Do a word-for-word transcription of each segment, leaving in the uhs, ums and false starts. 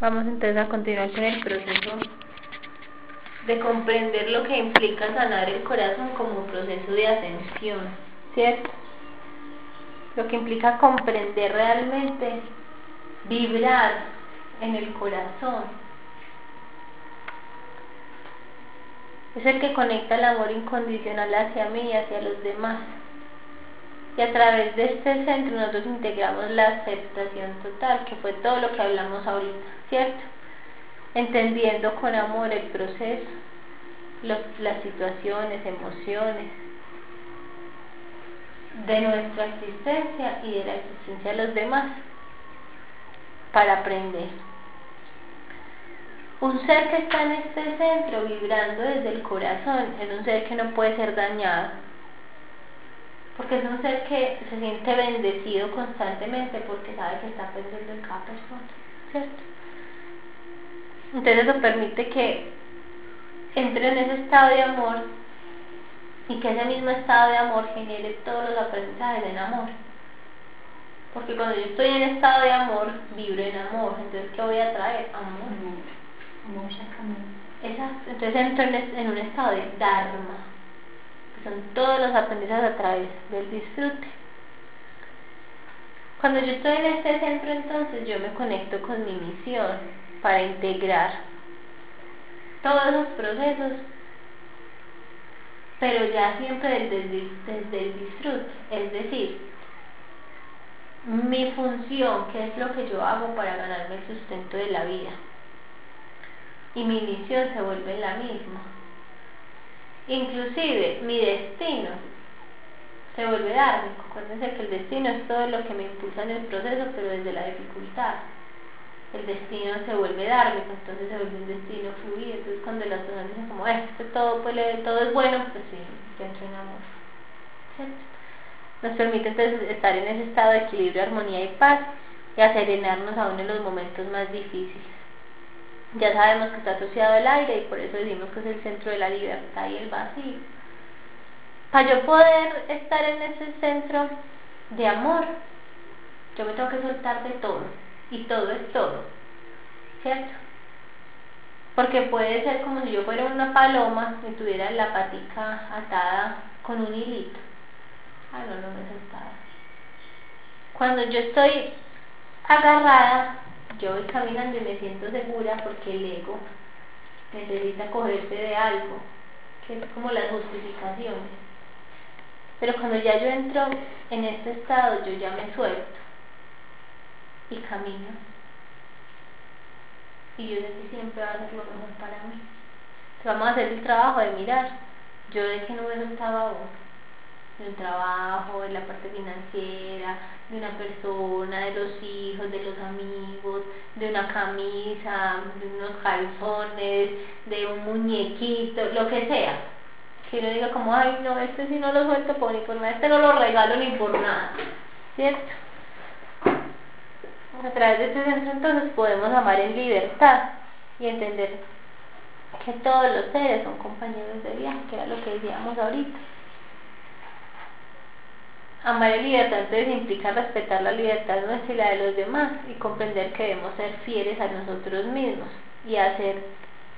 Vamos entonces a continuar con el proceso de comprender lo que implica sanar el corazón como un proceso de ascensión, ¿cierto? Lo que implica comprender realmente, vibrar en el corazón. Es el que conecta el amor incondicional hacia mí y hacia los demás. Y a través de este centro nosotros integramos la aceptación total, que fue todo lo que hablamos ahorita, ¿cierto? Entendiendo con amor el proceso, los, las situaciones, emociones de nuestra existencia y de la existencia de los demás, para aprender. Un ser que está en este centro vibrando desde el corazón es un ser que no puede ser dañado, porque es un ser que se siente bendecido constantemente porque sabe que está pensando en cada persona, ¿cierto? Entonces eso permite que entre en ese estado de amor y que ese mismo estado de amor genere todos los aprendizajes en amor, porque cuando yo estoy en estado de amor, vibro en amor. Entonces, ¿qué voy a traer? Amor. Amor, exacto. Entonces entro en un estado de dharma. Son todos los aprendizajes a través del disfrute. Cuando yo estoy en este centro, entonces yo me conecto con mi misión para integrar todos los procesos, pero ya siempre desde, desde el disfrute. Es decir, mi función, que es lo que yo hago para ganarme el sustento de la vida, y mi misión se vuelve la misma. Inclusive mi destino se vuelve dármico. Acuérdense que el destino es todo lo que me impulsa en el proceso, pero desde la dificultad. El destino se vuelve dármico, entonces se vuelve un destino fluido. Entonces cuando las personas dicen como esto todo, pues, todo es bueno, pues sí, yo entro en amor, ¿cierto? Nos permite entonces estar en ese estado de equilibrio, armonía y paz, y acerenarnos aún en los momentos más difíciles. Ya sabemos que está asociado al aire, y por eso decimos que es el centro de la libertad y el vacío. Para yo poder estar en ese centro de amor, yo me tengo que soltar de todo, y todo es todo, ¿cierto? Porque puede ser como si yo fuera una paloma y tuviera la patica atada con un hilito. Ah, no, no me soltaba. Cuando yo estoy agarrada, yo voy caminando y me siento segura, porque el ego necesita cogerse de algo, que es como las justificaciones. Pero cuando ya yo entro en este estado, yo ya me suelto y camino, y yo sé que siempre va a ser lo mejor para mí. Entonces vamos a hacer el trabajo de mirar, yo de que no me soltaba aún, de un trabajo, de la parte financiera, de una persona, de los hijos, de los amigos, de una camisa, de unos calzones, de un muñequito, lo que sea, que uno diga como, ay no, este sí no lo suelto por ni por nada, este no lo regalo ni por nada, ¿cierto? A través de este centro entonces podemos amar en libertad y entender que todos los seres son compañeros de viaje, que era lo que decíamos ahorita. Amar en libertad entonces implica respetar la libertad nuestra y la de los demás, y comprender que debemos ser fieles a nosotros mismos y hacer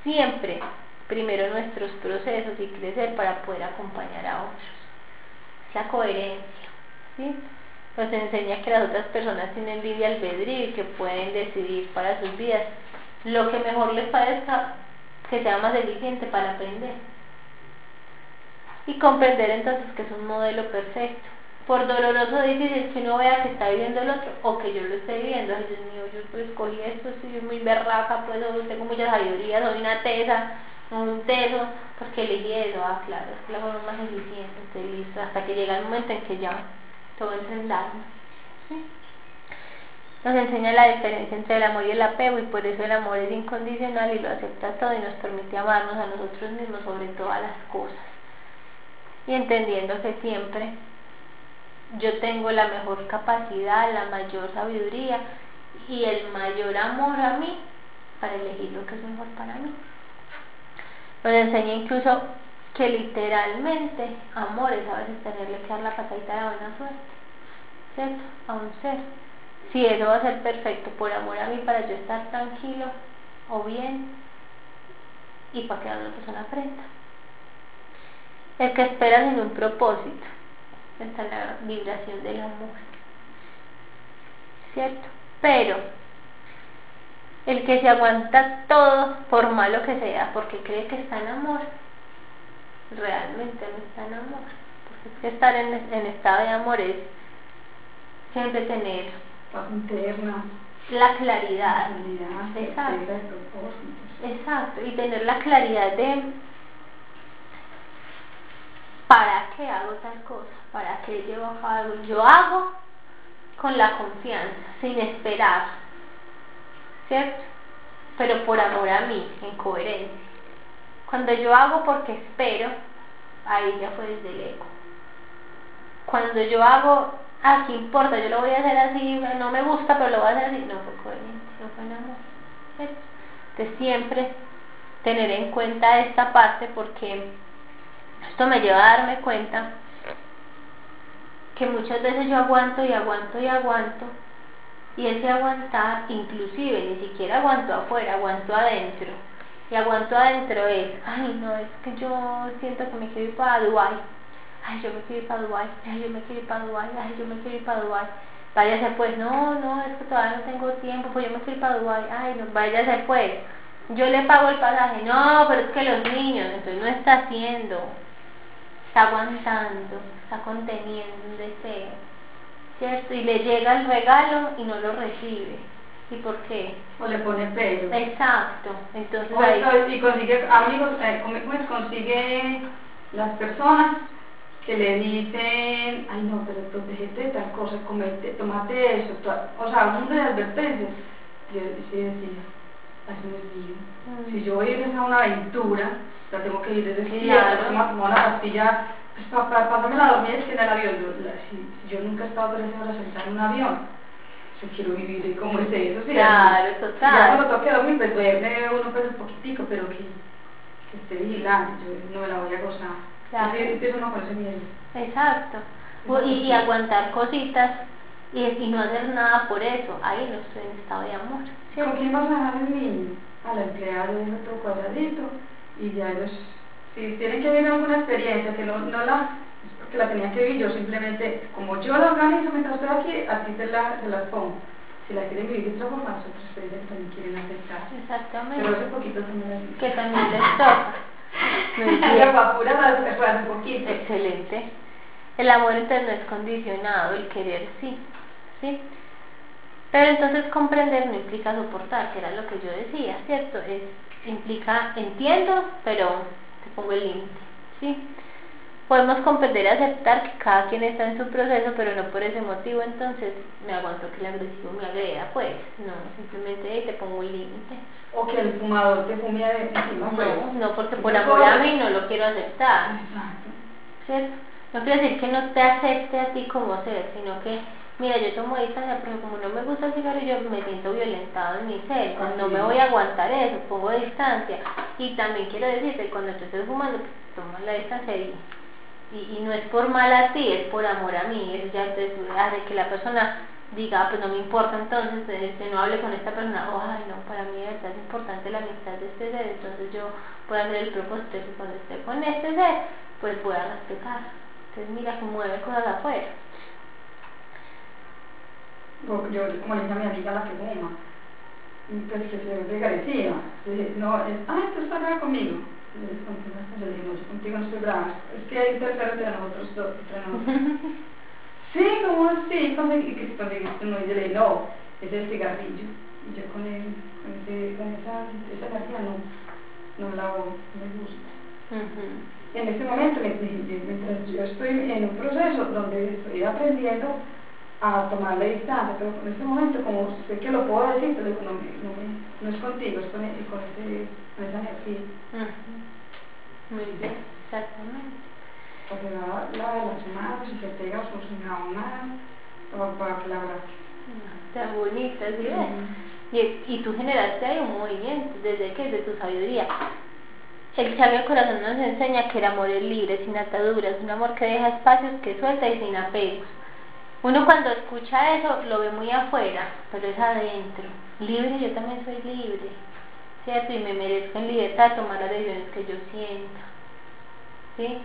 siempre primero nuestros procesos y crecer para poder acompañar a otros. Es la coherencia, ¿sí? Nos enseña que las otras personas tienen libre albedrío y que pueden decidir para sus vidas lo que mejor les parezca, que sea más eficiente para aprender. Y comprender entonces que es un modelo perfecto. Por doloroso, difícil que uno vea que está viviendo el otro, o que yo lo esté viviendo, ay Dios mío, yo pues escogí esto, soy muy berraca, pues tengo mucha sabiduría, soy una tesa, un teso, porque elegí eso. Ah, claro, es que la forma más eficiente, estoy lista, hasta que llega el momento en que ya todo encendarme, ¿sí? Nos enseña la diferencia entre el amor y el apego, y por eso el amor es incondicional y lo acepta todo, y nos permite amarnos a nosotros mismos sobre todas las cosas, y entendiendo que siempre yo tengo la mejor capacidad, la mayor sabiduría y el mayor amor a mí para elegir lo que es mejor para mí. Nos enseña incluso que literalmente amor es a veces tenerle que dar la patadita de buena suerte, ¿cierto? A un ser, si eso va a ser perfecto por amor a mí, para yo estar tranquilo o bien y para que la otra persona aprenda. El que espera en un propósito, está en la vibración del amor, ¿cierto? Pero el que se aguanta todo, por malo que sea, porque cree que está en amor, realmente no está en amor, porque estar en, en estado de amor es siempre tener paz interna, la claridad, la claridad, exacto, exacto, y tener la claridad de para qué hago tal cosa, para qué llevo a cabo. Yo hago con la confianza, sin esperar, ¿cierto? Pero por amor a mí, en coherencia. Cuando yo hago porque espero, ahí ya fue desde el ego. Cuando yo hago, ah, ¿qué importa? Yo lo voy a hacer así, no me gusta, pero lo voy a hacer así. No fue coherente, no fue en amor, ¿cierto? Entonces siempre tener en cuenta esta parte, porque esto me lleva a darme cuenta que muchas veces yo aguanto y aguanto y aguanto, y ese aguantar, inclusive ni siquiera aguanto afuera, aguanto adentro. Y aguanto adentro es, ay no, es que yo siento que me quiero ir para Dubái, ay yo me quiero ir para Dubái, ay yo me quiero ir para Dubái, ay yo me quiero ir para Dubái, váyase pues, no, no, es que todavía no tengo tiempo, pues yo me quiero ir para Dubái, ay no, váyase pues, yo le pago el pasaje, no, pero es que los niños, entonces no está haciendo, está aguantando, está conteniendo un deseo, ¿cierto? Y le llega el regalo y no lo recibe. ¿Y por qué? O le pone pelo. Exacto. Entonces, o eso, y consigue amigos, eh, pues consigue las personas que le dicen, ay no, pero protégete de tal cosa, comete, tomate eso, tal. O sea, un desadvertencia. Yo sí decía, así me digo, si yo voy a ir a una aventura, la tengo que ir desde el día, me voy a tomar una pastilla, pues para pasarme la dormida es que en el avión, yo, si, yo nunca he estado tres horas sentada en un avión. Yo quiero vivir como es eso, ¿sí? Claro, total. Ya cuando toque dormir, pues duerme uno pues un poquitico, pero que, que esté vigilante, yo no me la voy a gozar. Claro. Entonces empiezo uno con ese miedo. Exacto. Entonces, y, y aguantar cositas y, y no hacer nada por eso. Ahí no estoy en estado de amor. ¿Sí? ¿Con quién vas a dejar el niño? A la empleada, deja todo cuadradito y ya ellos, si tienen que haber alguna experiencia que no, no la... que la tenía que vivir, yo simplemente, como yo la organizo mientras estoy aquí, a ti te la, te la pongo. Si la quieren vivir de otra forma, nosotros ustedes también quieren aceptar. Exactamente. Pero hace poquito también que también les toca. La guapura la hace un poquito. Excelente. El amor entonces no es condicionado, el querer sí. ¿Sí? Pero entonces comprender no implica soportar, que era lo que yo decía, ¿cierto? Es, implica, entiendo, pero te pongo el límite, ¿sí? Podemos comprender y aceptar que cada quien está en su proceso, pero no por ese motivo, entonces me aguanto que el agresivo me agreda, pues, no, simplemente ahí te pongo el límite. O que el fumador te fume de encima. No, no, porque por amor a mí no lo quiero aceptar. Exacto. ¿Cierto? No quiere decir que no te acepte a ti como ser, sino que, mira, yo tomo distancia, pero como no me gusta el cigarro, yo me siento violentado en mi ser, pues no me voy a aguantar eso, pongo distancia. Y también quiero decirte, cuando tú estés fumando, tomas la distancia y... Y, y no es por mal a ti, es por amor a mí. Es ya entonces hace que la persona diga, ah, pues no me importa, entonces eh, no hable con esta persona. Oh, ay no, para mí de verdad es importante la amistad de este ser, entonces yo puedo hacer el propósito de que cuando esté con este ser pues pueda respetar. Entonces mira que mueve cosas afuera. Yo, como le dije a mi amiga la que fuma, pues que se me agradecía, no es, ah, esto está brava conmigo. Yo le dije, no, yo contigo no estoy brava, es que hay un tercero entre nosotros dos, entre nosotros. Sí, ¿cómo así? Y que no, yo le dije, no, es el cigarrillo. Y yo con él, con, ese, con esa, esa energía no, no la me gusta. Uh-huh. En ese momento, mientras yo estoy en un proceso donde estoy aprendiendo a tomar la distancia, pero en ese momento, como sé que lo puedo decir, pero no, no, no es contigo, es con, el, con, ese, con esa energía. Uh-huh. Muy bien, exactamente. Porque la, la de las manos, si te pegas o si no, nada, para que la abraces. Está bonita, ¿sí? Uh-huh. y, y tú generaste ahí un movimiento, desde que, desde tu sabiduría. El sabio corazón nos enseña que el amor es libre, sin ataduras, un amor que deja espacios, que suelta y sin apegos. Uno cuando escucha eso lo ve muy afuera, pero es adentro. Libre, yo también soy libre, ¿cierto? Y me merezco en libertad tomar las decisiones que yo siento, ¿sí?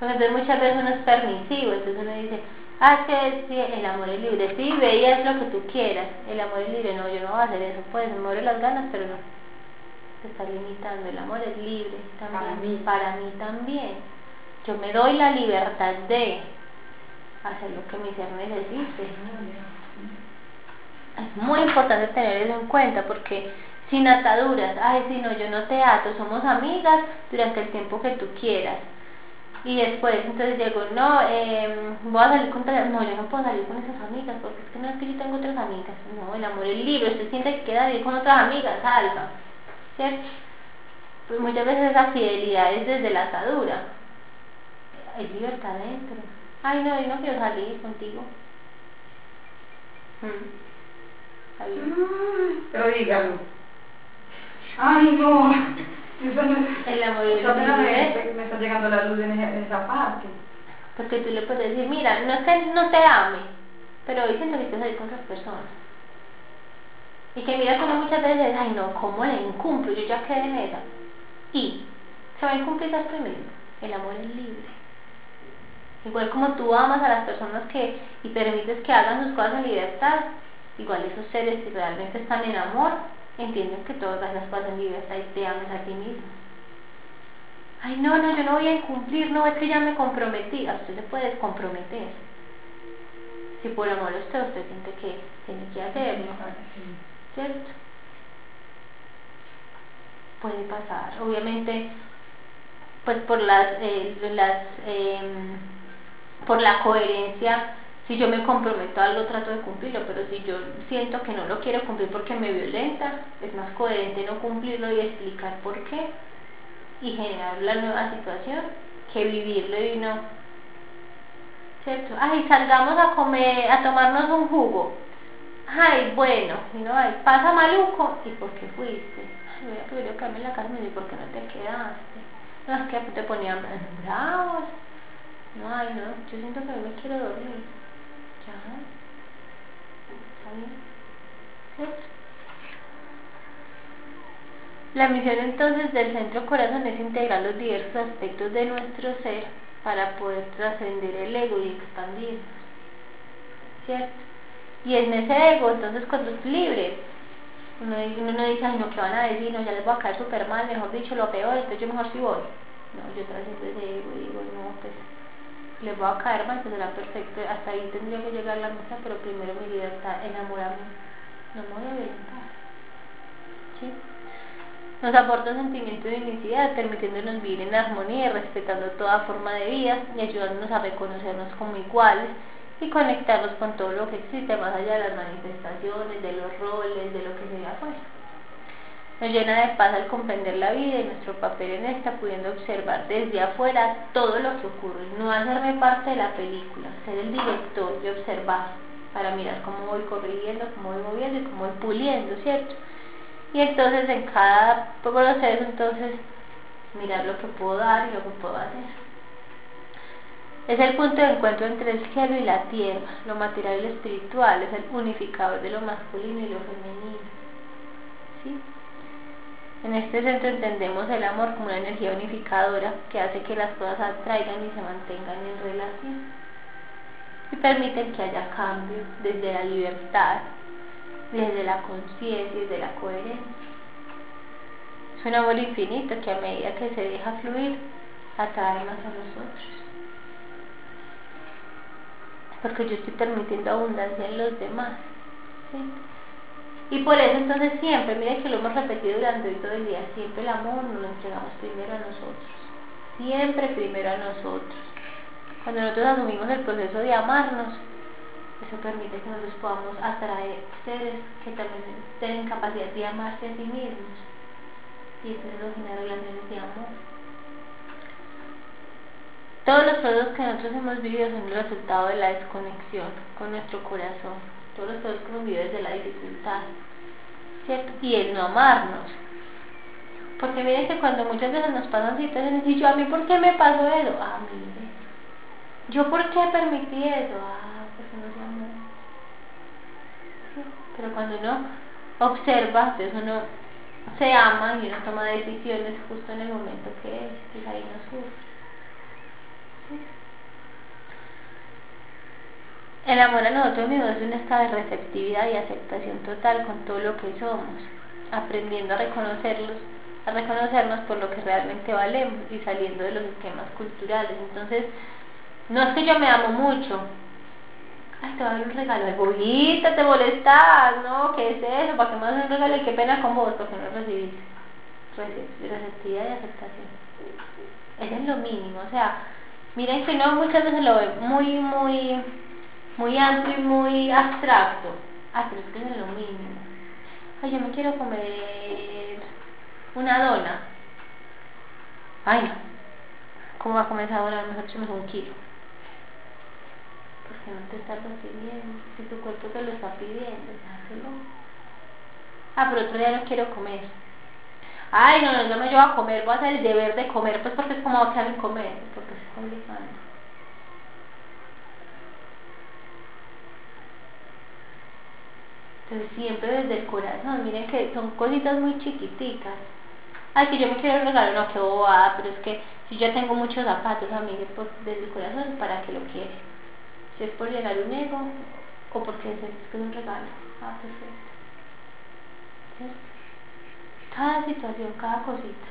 Porque entonces muchas veces uno es permisivo, entonces uno dice, ah, que sí, el amor es libre, sí, ve y haz lo que tú quieras, el amor es libre, no, yo no voy a hacer eso, pues me muero las ganas, pero no, se está limitando. El amor es libre también, para mí, para mí también, yo me doy la libertad de hacer lo que mi ser necesite. Es muy importante tener eso en cuenta, porque sin ataduras, ay, si no, yo no te ato, somos amigas durante el tiempo que tú quieras, y después entonces llego, no, eh, voy a salir con otras, no, yo no puedo salir con esas amigas, porque es que no es que yo tengo otras amigas, no, el amor es libre, usted siente que quiere salir con otras amigas, salva, ¿cierto? Pues muchas veces esa fidelidad es desde la atadura, hay libertad dentro, ay no, yo no quiero salir contigo. hmm. Ahí. Mm, pero dígalo. Ay, no, eso no es, el amor es libre. Me está llegando la luz en esa, en esa parte. Porque tú le puedes decir, mira, no es que no te ame, pero hoy siento que quiero salir con otras personas. Y que mira como muchas veces, ay no, ¿cómo le incumplo? Yo ya quedé en esa. Y se va a incumplir las primeras. El amor es libre. Igual como tú amas a las personas que y permites que hagan sus cosas en libertad, igual esos seres que realmente están en amor, entiendes que todas las cosas en libertad y te amas a ti mismo. Ay no, no, yo no voy a incumplir, no, es que ya me comprometí. A usted se puede comprometer. Si por amor a usted, usted siente que tiene que hacerlo, ¿cierto? Puede pasar, obviamente, pues por las, eh, las eh, por la coherencia. Si yo me comprometo a algo, trato de cumplirlo, pero si yo siento que no lo quiero cumplir porque me violenta, es más coherente no cumplirlo y explicar por qué y generar la nueva situación que vivirlo y no, ¿cierto? Ay, salgamos a comer, a tomarnos un jugo. Ay, bueno, y no, ay, pasa maluco. ¿Y por qué fuiste? Ay, voy a poder quedarme en la casa. ¿Y por qué no te quedaste? No, es que te ponían bravos. No, ay, no, yo siento que no me quiero dormir. Ajá. ¿Está bien? ¿Sí? La misión entonces del Centro Corazón es integrar los diversos aspectos de nuestro ser para poder trascender el ego y expandirnos, ¿cierto? Y en ese ego, entonces, cuando es libre, uno, uno no dice, ay no, ¿qué van a decir? No, ya les voy a caer súper mal, mejor dicho, lo peor, entonces yo mejor si sí voy. No, yo trasciendo ese ego y digo, no, pues les voy a caer más, será perfecto, hasta ahí tendría que llegar la mesa, pero primero mi libertad, enamorarme, no me voy a violentar, ¿sí? Nos aporta un sentimiento de unicidad, permitiéndonos vivir en armonía, respetando toda forma de vida y ayudándonos a reconocernos como iguales y conectarnos con todo lo que existe, más allá de las manifestaciones, de los roles, de lo que se ve afuera. Nos llena de paz al comprender la vida y nuestro papel en esta, pudiendo observar desde afuera todo lo que ocurre, no hacerme parte de la película, ser el director y observar para mirar cómo voy corrigiendo, cómo voy moviendo y cómo voy puliendo, ¿cierto? Y entonces en cada proceso, entonces, mirar lo que puedo dar y lo que puedo hacer. Es el punto de encuentro entre el cielo y la tierra, lo material y lo espiritual, es el unificador de lo masculino y lo femenino, ¿sí? En este centro entendemos el amor como una energía unificadora que hace que las cosas atraigan y se mantengan en relación y permiten que haya cambios desde la libertad, desde la conciencia y desde la coherencia. Es un amor infinito que a medida que se deja fluir atrae más a nosotros, porque yo estoy permitiendo abundancia en los demás, ¿sí? Y por eso entonces siempre, mira que lo hemos repetido durante todo el día, siempre el amor nos lo entregamos primero a nosotros, siempre primero a nosotros. Cuando nosotros asumimos el proceso de amarnos, eso permite que nosotros podamos atraer seres que también tienen capacidad de amarse a sí mismos, y eso es lo que genera relaciones de amor. Todos los procesos que nosotros hemos vivido son el resultado de la desconexión con nuestro corazón, todos los que hemos vivido desde la dificultad, ¿cierto? Y el no amarnos, porque miren que cuando muchas veces nos pasan situaciones y yo, a mí ¿por qué me pasó eso? Ah, mire, yo ¿por qué permití eso? Ah, porque no se amó. pero cuando uno observa, entonces uno se ama y uno toma decisiones justo en el momento que es, y ahí no sufre. ¿Sí? El amor a nosotros mismos es un estado de receptividad y aceptación total con todo lo que somos, aprendiendo a reconocerlos, a reconocernos por lo que realmente valemos y saliendo de los esquemas culturales. Entonces, no es que yo me amo mucho. Ay, te voy a dar un regalo, ay, bobita, te molestas, ¿no? ¿Qué es eso? ¿Para qué me das un regalo? Y qué pena con vos, porque no recibiste. Receptividad y aceptación. Eso es lo mínimo, o sea, miren que no, muchas veces lo ve muy, muy, muy amplio y muy abstracto. Ah, pero es que es lo mínimo. Ay, yo me quiero comer una dona. Ay, no. ¿Cómo va a comer esa dona? A lo mejor yo me como un kilo. Porque no te está consiguiendo, si tu cuerpo te lo está pidiendo, hazlo. Ah, pero otro día no quiero comer. Ay, no, no, no me llevo a comer, voy a hacer el deber de comer, pues porque es como va a quedar en comer, porque se está obligando. Entonces siempre desde el corazón, miren que son cositas muy chiquiticas. Ay, que yo me quiero regalar, no, qué bobada, pero es que si yo tengo muchos zapatos, amigos, pues desde el corazón, ¿para qué lo quieres? Si es por llegar un ego o porque es un regalo. Ah, perfecto. ¿Sí? Cada situación, cada cosita.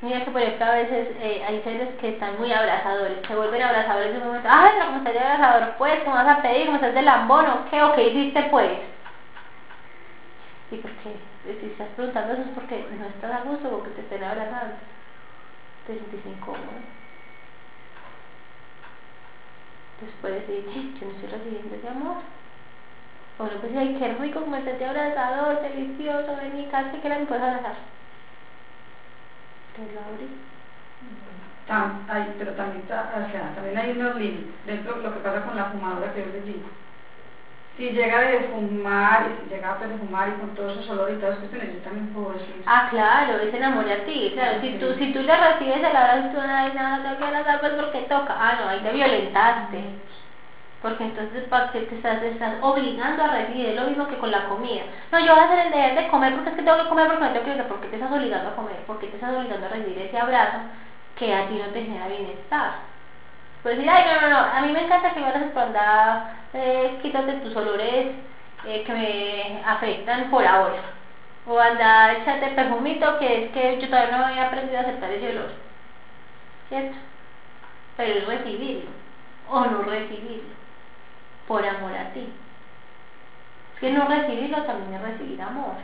Mira que por ejemplo a veces eh, hay seres que están muy abrazadores, se vuelven abrazadores de un momento. Ay, no, ¿cómo estás de abrazador? Pues, ¿cómo vas a pedir? ¿Cómo estás de lambón? ¿O qué? ¿O qué hiciste pues? ¿Y por qué? Si estás preguntando eso es porque no estás a gusto o porque te estén abrazando. Te sientes incómodo. Pues puedes decir, yo no estoy recibiendo ese amor. O no puedes decir, ay, qué rico, me sentí abrazador, delicioso, vení, casi que la me puedes abrazar. Entonces lo abrí. Tam, hay, pero también, o sea, también hay unos límites. Dentro de lo que pasa con la fumadora que yo les digo. Si llega de fumar, y si llega a perfumar y con todos esos olores y todas esas cuestiones, yo también puedo decir. Ah, claro, es el amor a ti. Claro, sí. si, tú, si tú le recibes el abrazo, ay, nada, no, no, no, pues porque toca. Ah, no, ahí te violentaste. Porque entonces, ¿para qué te estás, te estás obligando a recibir? Es lo mismo que con la comida. No, yo voy a hacer el deber de comer porque es que tengo que comer porque no tengo que comer. ¿Por qué te estás obligando a comer? ¿Por qué te estás obligando a recibir ese abrazo que a ti no te genera bienestar? Pues decir, ay, no, no, no, a mí me encanta que me hagas por andar, eh, quítate tus olores eh, que me afectan por ahora. O andar, échate perfumito, que es que yo todavía no había aprendido a aceptar ese olor. ¿Cierto? Pero es recibirlo, o no recibirlo, por amor a ti. Es que no recibirlo también es recibir amor.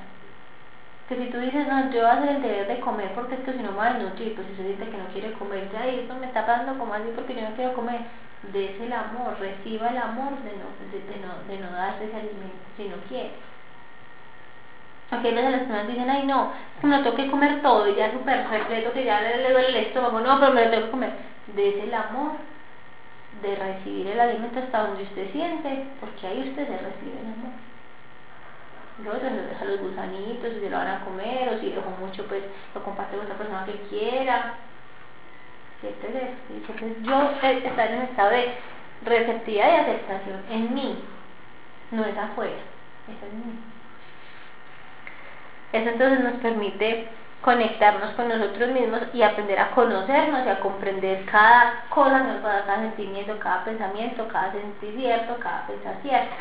Que si tú dices, no, yo voy a hacer el deber de comer porque es que si no me va a desnutrir, pues si se dice que no quiere comer, ya eso me está pasando como así porque yo no quiero comer, des el amor, reciba el amor de no, de, de no, de no darse ese alimento si no quiere. Aunque okay, las personas dicen, ay no, es que me lo tengo que comer todo y ya es súper repleto que ya le, le duele el estómago, no, pero me lo tengo que comer. Des el amor de recibir el alimento hasta donde usted siente, porque ahí usted se recibe el amor. Los otros los dejan los gusanitos, si se lo van a comer, o si lo como mucho, pues lo comparte con otra persona que quiera. Entonces, entonces yo estar en un estado de receptividad y aceptación en mí, no es afuera, es en mí. Eso entonces nos permite conectarnos con nosotros mismos y aprender a conocernos y a comprender cada cosa, cada sentimiento, cada pensamiento, cada sentir cierto, cada pensar cierto,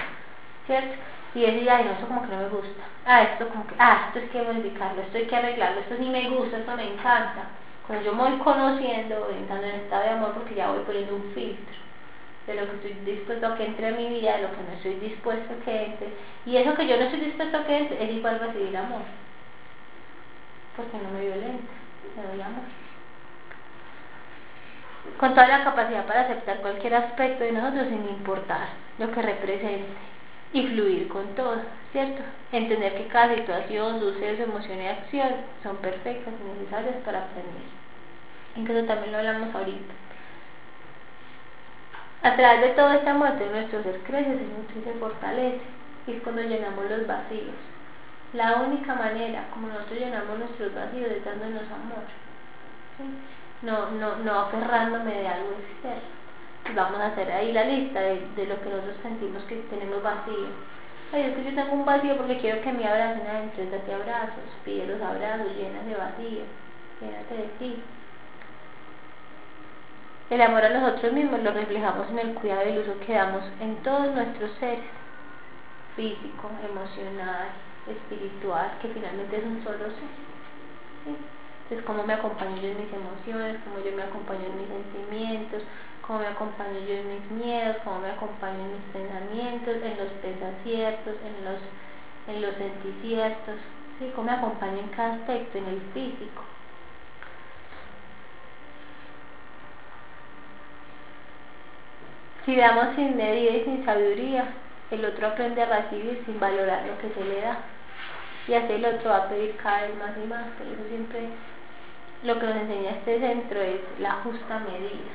¿cierto? Y decir, ay no, esto como que no me gusta, ah, esto como que, ah, esto es que modificarlo, esto hay que arreglarlo, esto sí me gusta, esto me encanta. Cuando yo me voy conociendo, entrando en el estado de amor, porque ya voy poniendo un filtro de lo que estoy dispuesto a que entre en mi vida, de lo que no estoy dispuesto a que entre, y eso que yo no estoy dispuesto a que entre, es igual recibir amor, porque no me violenta, me doy amor. Con toda la capacidad para aceptar cualquier aspecto de nosotros sin importar lo que represente. Y fluir con todo, ¿cierto? Entender que cada situación, suceso, emoción y acción son perfectas y necesarias para aprender. Incluso también lo hablamos ahorita. A través de todo este amor, nuestro ser crece, se nutre y se fortalece. Y es cuando llenamos los vacíos. La única manera como nosotros llenamos nuestros vacíos es dándonos amor. ¿Sí? No, no, no aferrándome de algo externo. Vamos a hacer ahí la lista de, de lo que nosotros sentimos que tenemos vacío. ay, es que yo tengo un vacío porque quiero que me abracen. Entonces date abrazos, pide los abrazos, llenas de vacío, llénate de ti. El amor a nosotros mismos lo reflejamos en el cuidado y el uso que damos en todos nuestros seres, físico, emocional, espiritual, que finalmente es un solo ser, ¿sí? Entonces, cómo me acompaño yo en mis emociones, cómo yo me acompaño en mis sentimientos, cómo me acompaño yo en mis miedos, cómo me acompaño en mis pensamientos, en los pensaciertos, en los, en los senticiertos, ¿sí? Cómo me acompaño en cada aspecto, en el físico. Si damos sin medida y sin sabiduría, el otro aprende a recibir sin valorar lo que se le da, y así el otro va a pedir cada vez más y más. Pero eso siempre, lo que nos enseña este centro es la justa medida,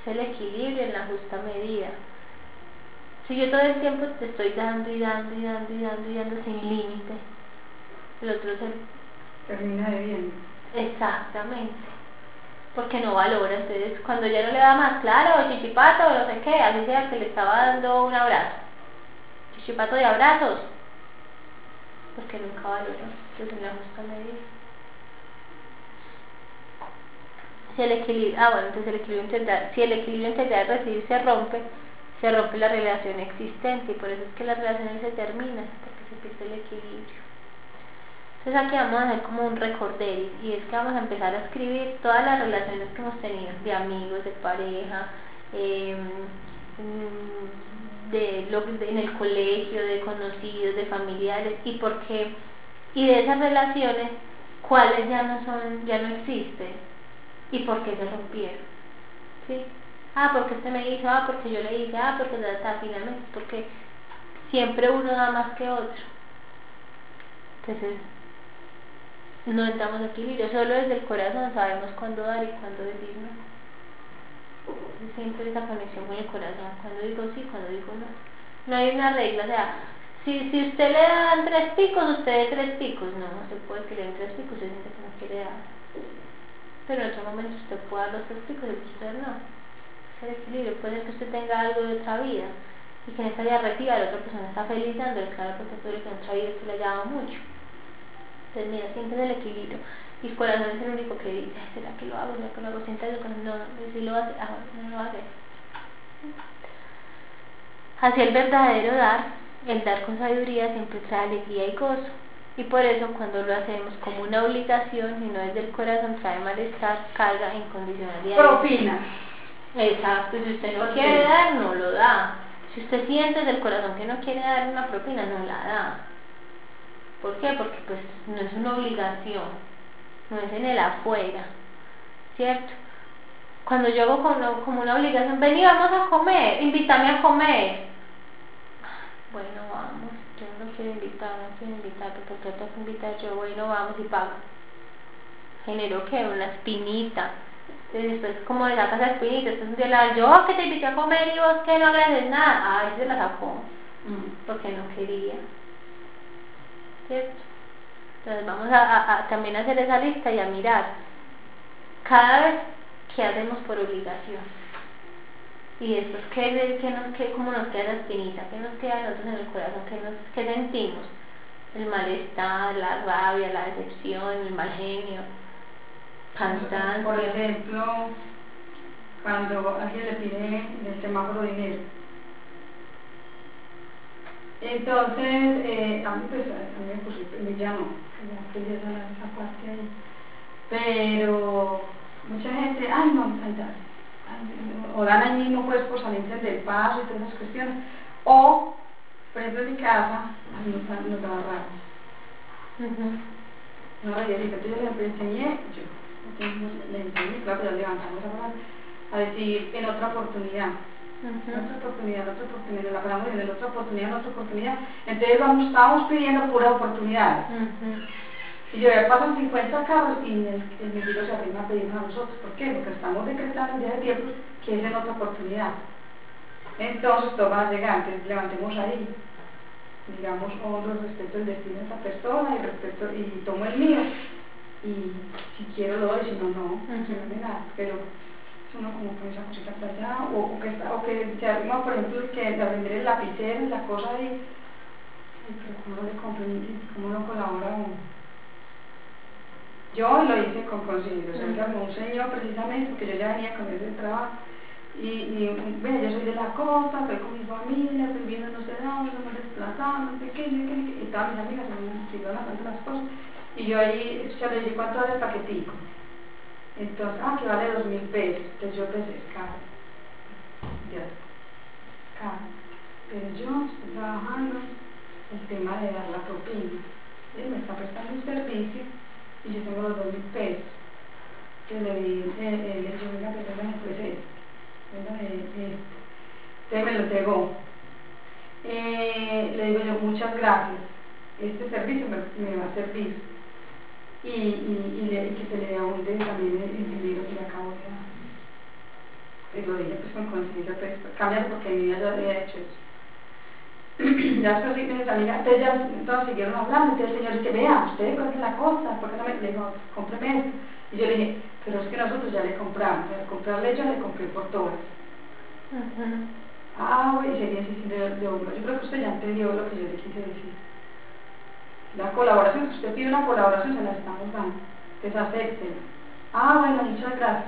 es el equilibrio en la justa medida. Si yo todo el tiempo te estoy dando y dando y dando y dando y dando sin límite, el otro se termina de bien. Exactamente, porque no valora. Entonces cuando ya no le da más, claro, chichipato, no sé qué, así sea que le estaba dando un abrazo, chichipato de abrazos, porque nunca valora, entonces en la justa medida. Si el equilibrio, ah bueno, entonces el equilibrio integral, si el equilibrio integral de recibir se rompe, se rompe la relación existente, y por eso es que las relaciones se terminan, porque se pierde el equilibrio. Entonces aquí vamos a hacer como un recorderis, y es que vamos a empezar a escribir todas las relaciones que hemos tenido, de amigos, de pareja, eh, de lo, de, en el colegio, de conocidos, de familiares, y por qué, y de esas relaciones, cuáles ya no son, ya no existen, y por qué se rompieron, ¿sí? Ah, porque este me dijo, ah, porque yo le dije, ah, porque hasta finalmente, porque siempre uno da más que otro. Entonces no entramos en equilibrio. Solo desde el corazón sabemos cuándo dar y cuándo decir no. Siempre esa conexión con el corazón, cuando digo sí, cuando digo no. No hay una regla, o sea, si, si usted le dan tres picos, usted dé tres picos. No, no se puede que le den tres picos, usted siente que no quiere dar. Pero en otro momento usted puede dar los tres picos y usted no. Es el equilibrio. Puede que usted tenga algo de otra vida y que en esta vida reciba, la otra persona está feliz dando, claro, porque puede que en otra vida usted le haya dado mucho. Entonces mira, sientes el equilibrio, y el corazón es el único que dice, ¿será que lo hago? ¿Será que lo hago? Sientes el corazón, no, si lo hace, ah, no lo hace. Hacia el verdadero dar, el dar con sabiduría siempre trae alegría y gozo, y por eso cuando lo hacemos como una obligación y no desde el corazón, trae malestar, carga incondicionalidad. Propina. Exacto, si usted no quiere dar, no lo da. Si usted siente desde el corazón que no quiere dar una propina, no la da. ¿Por qué? Porque pues no es una obligación, no es en el afuera, ¿cierto? Cuando yo hago como, como una obligación, vení, vamos a comer, invítame a comer. Bueno, vamos, yo no quiero invitar, no quiero invitar, porque tú te invitas yo, bueno, vamos y pago. Generó que una espinita. Entonces después como le sacas la espinita, entonces yo la yo que te invité a comer y vos que no agradeces nada. Ay, se la sacó, mm. porque no quería. ¿Cierto? Entonces vamos a, a, a también a hacer esa lista y a mirar cada vez que hacemos por obligación, y después qué, qué nos, qué, cómo nos queda la espinita, qué nos queda a nosotros en el corazón, qué, nos, qué sentimos, el malestar, la rabia, la decepción, el mal genio, cansancio. Por ejemplo, cuando alguien le pide en el semáforo dinero, entonces, eh, a mí pues, a mí pues, me llamó, esa parte ahí. Pero mucha gente, ay no, ay, no, o dan allí no pues por salirse del paso y todas esas cuestiones, o, por ejemplo en mi casa, a mí nos dan rabia. Uh-huh. No, rabia, yo le enseñé, yo, entonces le enseñé, claro, pero levantamos a, a decir en otra oportunidad. Uh-huh. Otra oportunidad, otra oportunidad, la palabra de otra oportunidad, otra oportunidad. Entonces vamos, estábamos pidiendo puras oportunidades. Uh-huh. Y yo ya pasan cincuenta carros y el individuo se arrima a pedirnos a nosotros. ¿Por qué? Porque estamos decretando ya de tiempo que es en otra oportunidad. Entonces todo va a llegar, entonces levantemos ahí. Digamos, otro respeto el destino de esa persona y respeto, y tomo el mío. Y si quiero lo doy, si no, no, uh-huh. no me da. Pero uno como con esa cosita para allá, o que, o que se arrima, por ejemplo, que la vender el lapicero, la cosa de... Ay, pero cómo no se comprende, cómo no colabora uno. Yo lo hice con conciencia, o sea, con un señor precisamente, porque yo ya venía con ese trabajo, y, y bueno, yo soy de la costa, estoy con mi familia, estoy viendo no sé dónde, no me desplazamos, no sé qué, y todas mis amigas me siguieron hablando las cosas, y yo ahí, yo le dije cuánto vale el paquetico. Entonces, ah, que vale dos mil pesos. Entonces yo pensé, es caro. Ya, caro. Pero yo estoy trabajando el tema de dar la propina. Él me está prestando un servicio y yo tengo los dos mil pesos. Entonces le dije, le dije, venga, préstame después esto. Venga, esto. Entonces me lo entregó. Eh, le digo yo, muchas gracias. Este servicio me, me va a servir. Y, y, y, le, y que se le abunde también el dinero que le acabo de dar. Pero lo dije pues con conciencia, pues cambiar porque mi vida ya había hecho eso. Ya después mis amigas, entonces ya todos siguieron hablando, entonces el señor dice, vea, usted coge la cosa, porque no me le dijo, cómpreme esto. Y yo le dije, pero es que nosotros ya le compramos, al comprarle yo le compré por todas. Uh-huh. Ah, bueno, y seguía diciendo de uno. Yo creo que usted ya entendió lo que yo le quise decir. La colaboración, si usted pide una colaboración, se la estamos dando. Entonces acéptela. Ah, bueno, muchas gracias.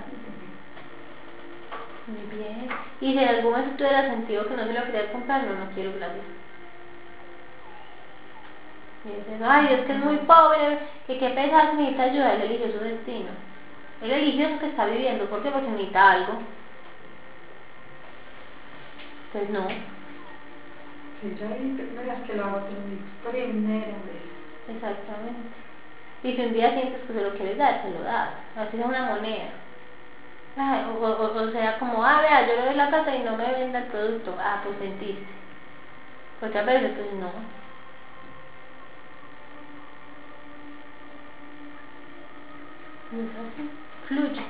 Muy bien. ¿Y si en algún momento tú eras sentido que no se lo querías comprar? No, no quiero, gracias. Y dices, ay, es que es muy pobre, que qué pesar, necesita ayuda. Él eligió su destino. Él eligió lo que está viviendo. ¿Por qué? Porque necesita algo. Pues no. Sí, yo vi primeras que lo hago, pero mi primera vez. Exactamente. Y si un día sientes que se lo quieres dar, se lo das. Así es una moneda. Ay, o, o, o sea, como, ah, vea, yo le doy la plata y no me venda el producto. Ah, pues sentiste. Porque a veces, pues no. Entonces, fluye.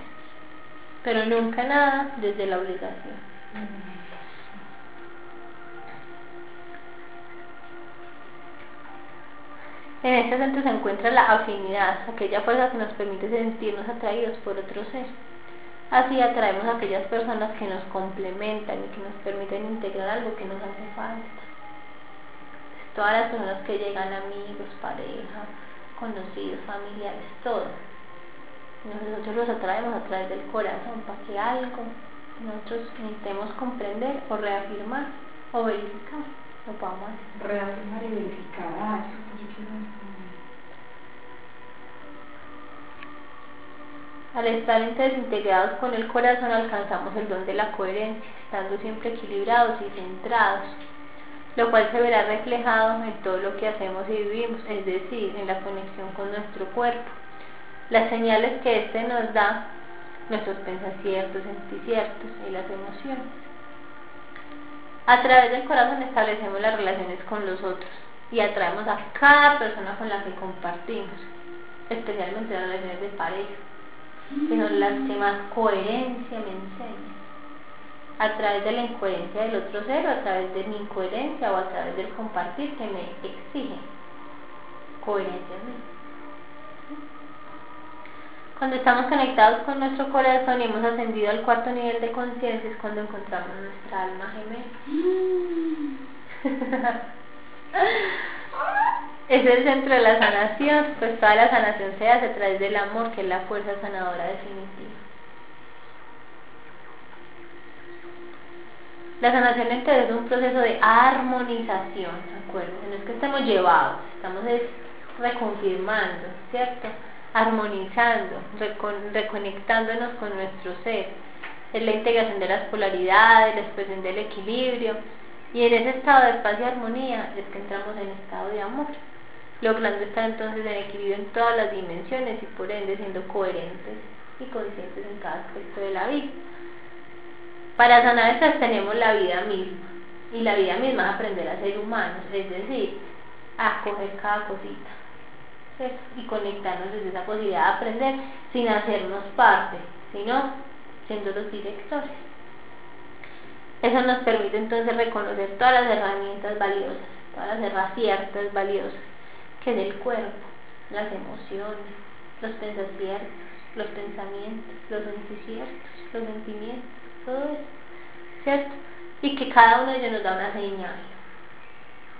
Pero nunca nada desde la obligación. Mm. En este centro se encuentra la afinidad, aquella fuerza que nos permite sentirnos atraídos por otro ser. Así atraemos a aquellas personas que nos complementan y que nos permiten integrar algo que nos hace falta. Todas las personas que llegan, amigos, pareja, conocidos, familiares, todo. Nosotros los atraemos a través del corazón para que algo nosotros intentemos comprender o reafirmar o verificar. Lo podamos hacer. Reafirmar y verificar. Ah, al estar desintegrados con el corazón alcanzamos el don de la coherencia, estando siempre equilibrados y centrados, lo cual se verá reflejado en todo lo que hacemos y vivimos, es decir, en la conexión con nuestro cuerpo. Las señales que éste nos da, nuestros pensaciertos, senticiertos y las emociones. A través del corazón establecemos las relaciones con los otros y atraemos a cada persona con la que compartimos, especialmente las relaciones de pareja, que son las que más coherencia me enseñan, a través de la incoherencia del otro ser, a través de mi incoherencia o a través del compartir que me exige coherencia a mí. Cuando estamos conectados con nuestro corazón y hemos ascendido al cuarto nivel de conciencia es cuando encontramos nuestra alma gemela. Es el centro de la sanación, pues toda la sanación se hace a través del amor, que es la fuerza sanadora definitiva. La sanación entonces es un proceso de armonización, ¿de acuerdo? No es que estemos llevados, estamos es reconfirmando, ¿cierto? Armonizando, recon reconectándonos con nuestro ser. Es la integración de las polaridades, la expresión del equilibrio, y en ese estado de paz y armonía es que entramos en estado de amor, logrando estar entonces en equilibrio en todas las dimensiones y por ende siendo coherentes y conscientes en cada aspecto de la vida. Para sanar estas tenemos la vida misma, y la vida misma es aprender a ser humanos, es decir, a coger cada cosita, ¿cierto? Y conectarnos desde esa posibilidad de aprender sin hacernos parte, sino siendo los directores. Eso nos permite entonces reconocer todas las herramientas valiosas, todas las herramientas valiosas que es el cuerpo, las emociones, los pensamientos, los pensamientos, los sentimientos, los sentimientos, todo eso, ¿cierto? Y que cada uno de ellos nos da una señal.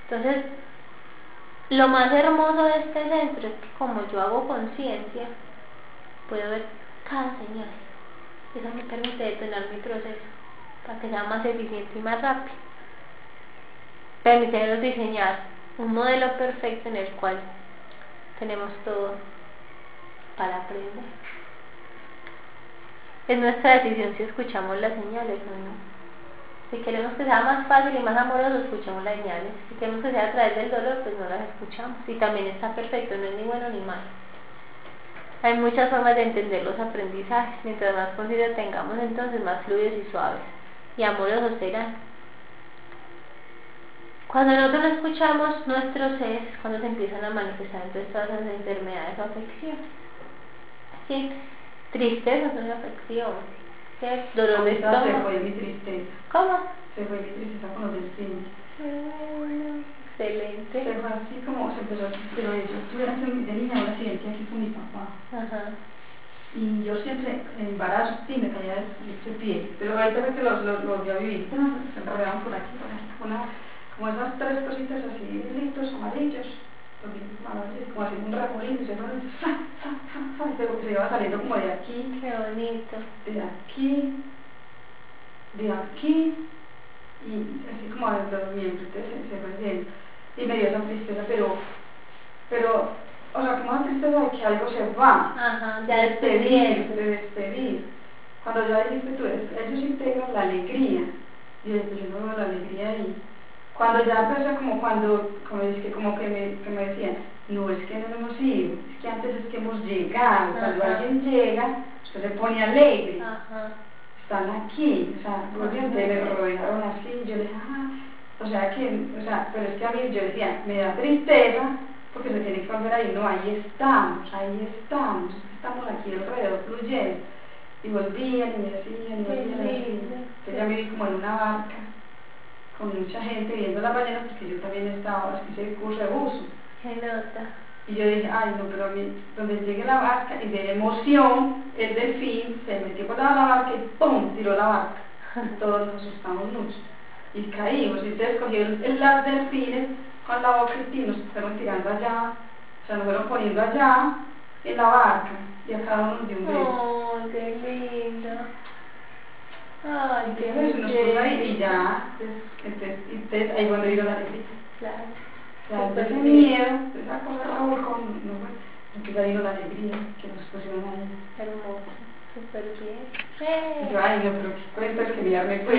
Entonces, lo más hermoso de este centro es que como yo hago conciencia, puedo ver cada señal. Eso me permite detonar mi proceso para que sea más eficiente y más rápido. Permítenos diseñar un modelo perfecto en el cual tenemos todo para aprender. Es nuestra decisión si escuchamos las señales o no. Si queremos que sea más fácil y más amoroso, escuchamos las señales. Si queremos que sea a través del dolor, pues no las escuchamos. Y también está perfecto, no es ni bueno ni malo. Hay muchas formas de entender los aprendizajes. Mientras más conciencia tengamos, entonces más fluidos y suaves y amorosos serán. Cuando nosotros no escuchamos nuestro ser, cuando se empiezan a manifestar entonces todas las enfermedades o afecciones. ¿Sí? Tristeza no es afección. ¿Qué? Dolor de estómago. Se fue mi tristeza. ¿Cómo? Se fue mi tristeza con los delfines. Bueno, excelente. Se fue así como se empezó, pero yo estuve de niña en un accidente aquí con mi papá. Ajá. Y yo siempre en embarazo, sí, me caía de pie. Pero ahorita vez que los, los, los ya viví, se enredaban por aquí, por aquí, por la, como esas tres cositas así, listos, amarillos, como así un remolino, se van se va saliendo como de aquí, qué bonito, de aquí, de aquí, y así como de los miembros se va bien, y me dio esa tristeza, pero, pero, o sea, como una tristeza de que algo se va, ajá, ya despedir, de despedir, cuando ya dijiste tú, ellos integran la alegría, y después yo no veo la alegría ahí. Cuando ya empezó como cuando, como, es que, como que, me, que me decían, no es que no hemos ido, es que antes es que hemos llegado, cuando ajá. Alguien llega, usted se pone alegre, ajá. Están aquí, o sea, porque me rodearon así, yo le dije, ah, o sea que, o sea, pero es que a mí yo decía, me da tristeza, porque se tiene que volver ahí, no, ahí estamos, ahí estamos, estamos aquí alrededor fluyendo, y volvían y hacían, y hacían, así, entonces ya me vi como en una barca, con mucha gente viendo la ballena, porque yo también estaba, hice el curso de buzo. ¡Qué nota! Y yo dije, ay no, pero a mí, donde llegue la barca, y de la emoción, el delfín se metió por la barca y ¡pum! Tiró la barca. Todos nos asustamos mucho. Y caímos, y entonces cogieron las delfines con la boca y nos fueron tirando allá, o sea, nos fueron poniendo allá, en la barca, y a cada uno de un beso. ¡Oh, qué lindo! Ay, qué bien. Y ya, entonces, entonces ahí cuando digo la alegría. Claro. Claro, entonces el miedo, esa cosa Raúl con, no bueno, entonces digo la alegría que nos pusieron ahí. Hermoso, súper bien. ¡Eh! Yo, ay, no, pero qué cuento que ya me fui.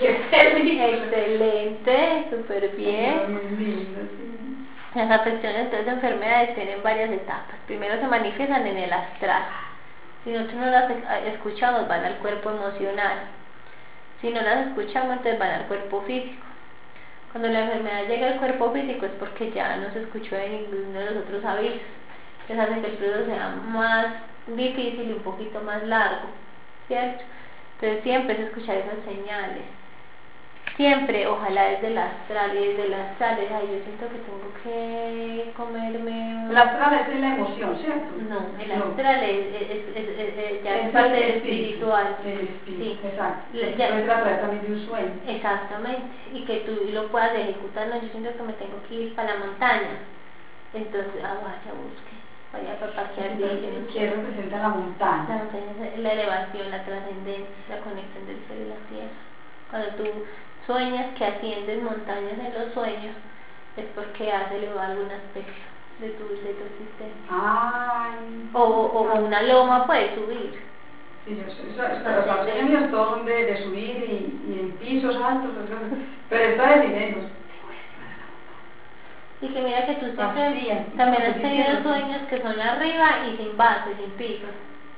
¡Qué feliz! Excelente, súper bien. Muy lindo, sí. Las afecciones entonces de enfermedades tienen varias etapas. Primero se manifiestan en el astral. Si nosotros no las escuchamos, van al cuerpo emocional. Si no las escuchamos, entonces van al cuerpo físico. Cuando la enfermedad llega al cuerpo físico es porque ya no se escuchó de ninguno de los otros avisos. Entonces hace que el proceso sea más difícil y un poquito más largo, ¿cierto? Entonces siempre es escuchar esas señales. Siempre, ojalá desde el astral y desde las astrales, ay, yo siento que tengo que comerme... La astral es de la emoción, ¿cierto? No, el no. Astral es, es, es, es, es ya es parte del espiritual. El espíritu, sí. Exacto. Es tratar también de un sueño. Exactamente, y que tú lo puedas ejecutar, no, yo siento que me tengo que ir para la montaña. Entonces, ah, vaya, busque, vaya para parquear bien. ¿Qué representa la montaña? La montaña es la elevación, la trascendencia, la conexión del cielo y la tierra. Cuando tú sueñas que asciendes montañas en los sueños, es porque has elevado algún aspecto de tu, de tu existencia. Ay, o, o ay. Una loma puede subir. Sí, yo sé, eso es, pero los sueños todos son de, de subir y, y en pisos altos, pero está de dinero. Y que mira que tú siempre ah, sí, también has tenido sueños que son arriba y sin base, sin pisos.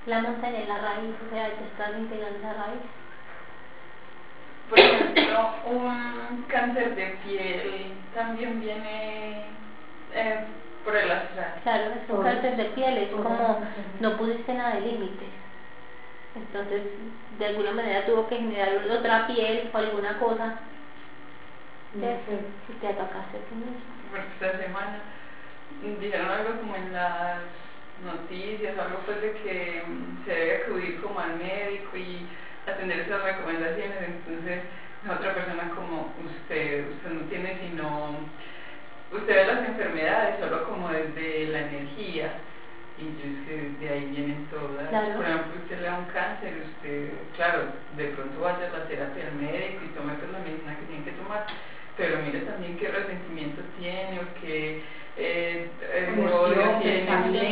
La montaña es la raíz, o sea, te estás integrando esa raíz. Por ejemplo, un cáncer de piel también viene eh, por el astral. Claro, es un cáncer de piel, es como no pusiste nada de límites. Entonces, de alguna manera tuvo que generar otra piel o alguna cosa. Entonces, si te atacaste a ti mismo. Porque esta semana dijeron algo como en las noticias, algo pues de que se debe acudir como al médico y atender esas recomendaciones. Entonces la otra persona como usted, usted no tiene sino, usted ve las enfermedades solo como desde la energía, y yo es que de ahí vienen todas. Claro. Por ejemplo, usted le da un cáncer, usted, claro, de pronto vaya a la terapia del médico y tome pues la medicina que tiene que tomar, pero mire también qué resentimiento tiene o qué eh, odio tiene,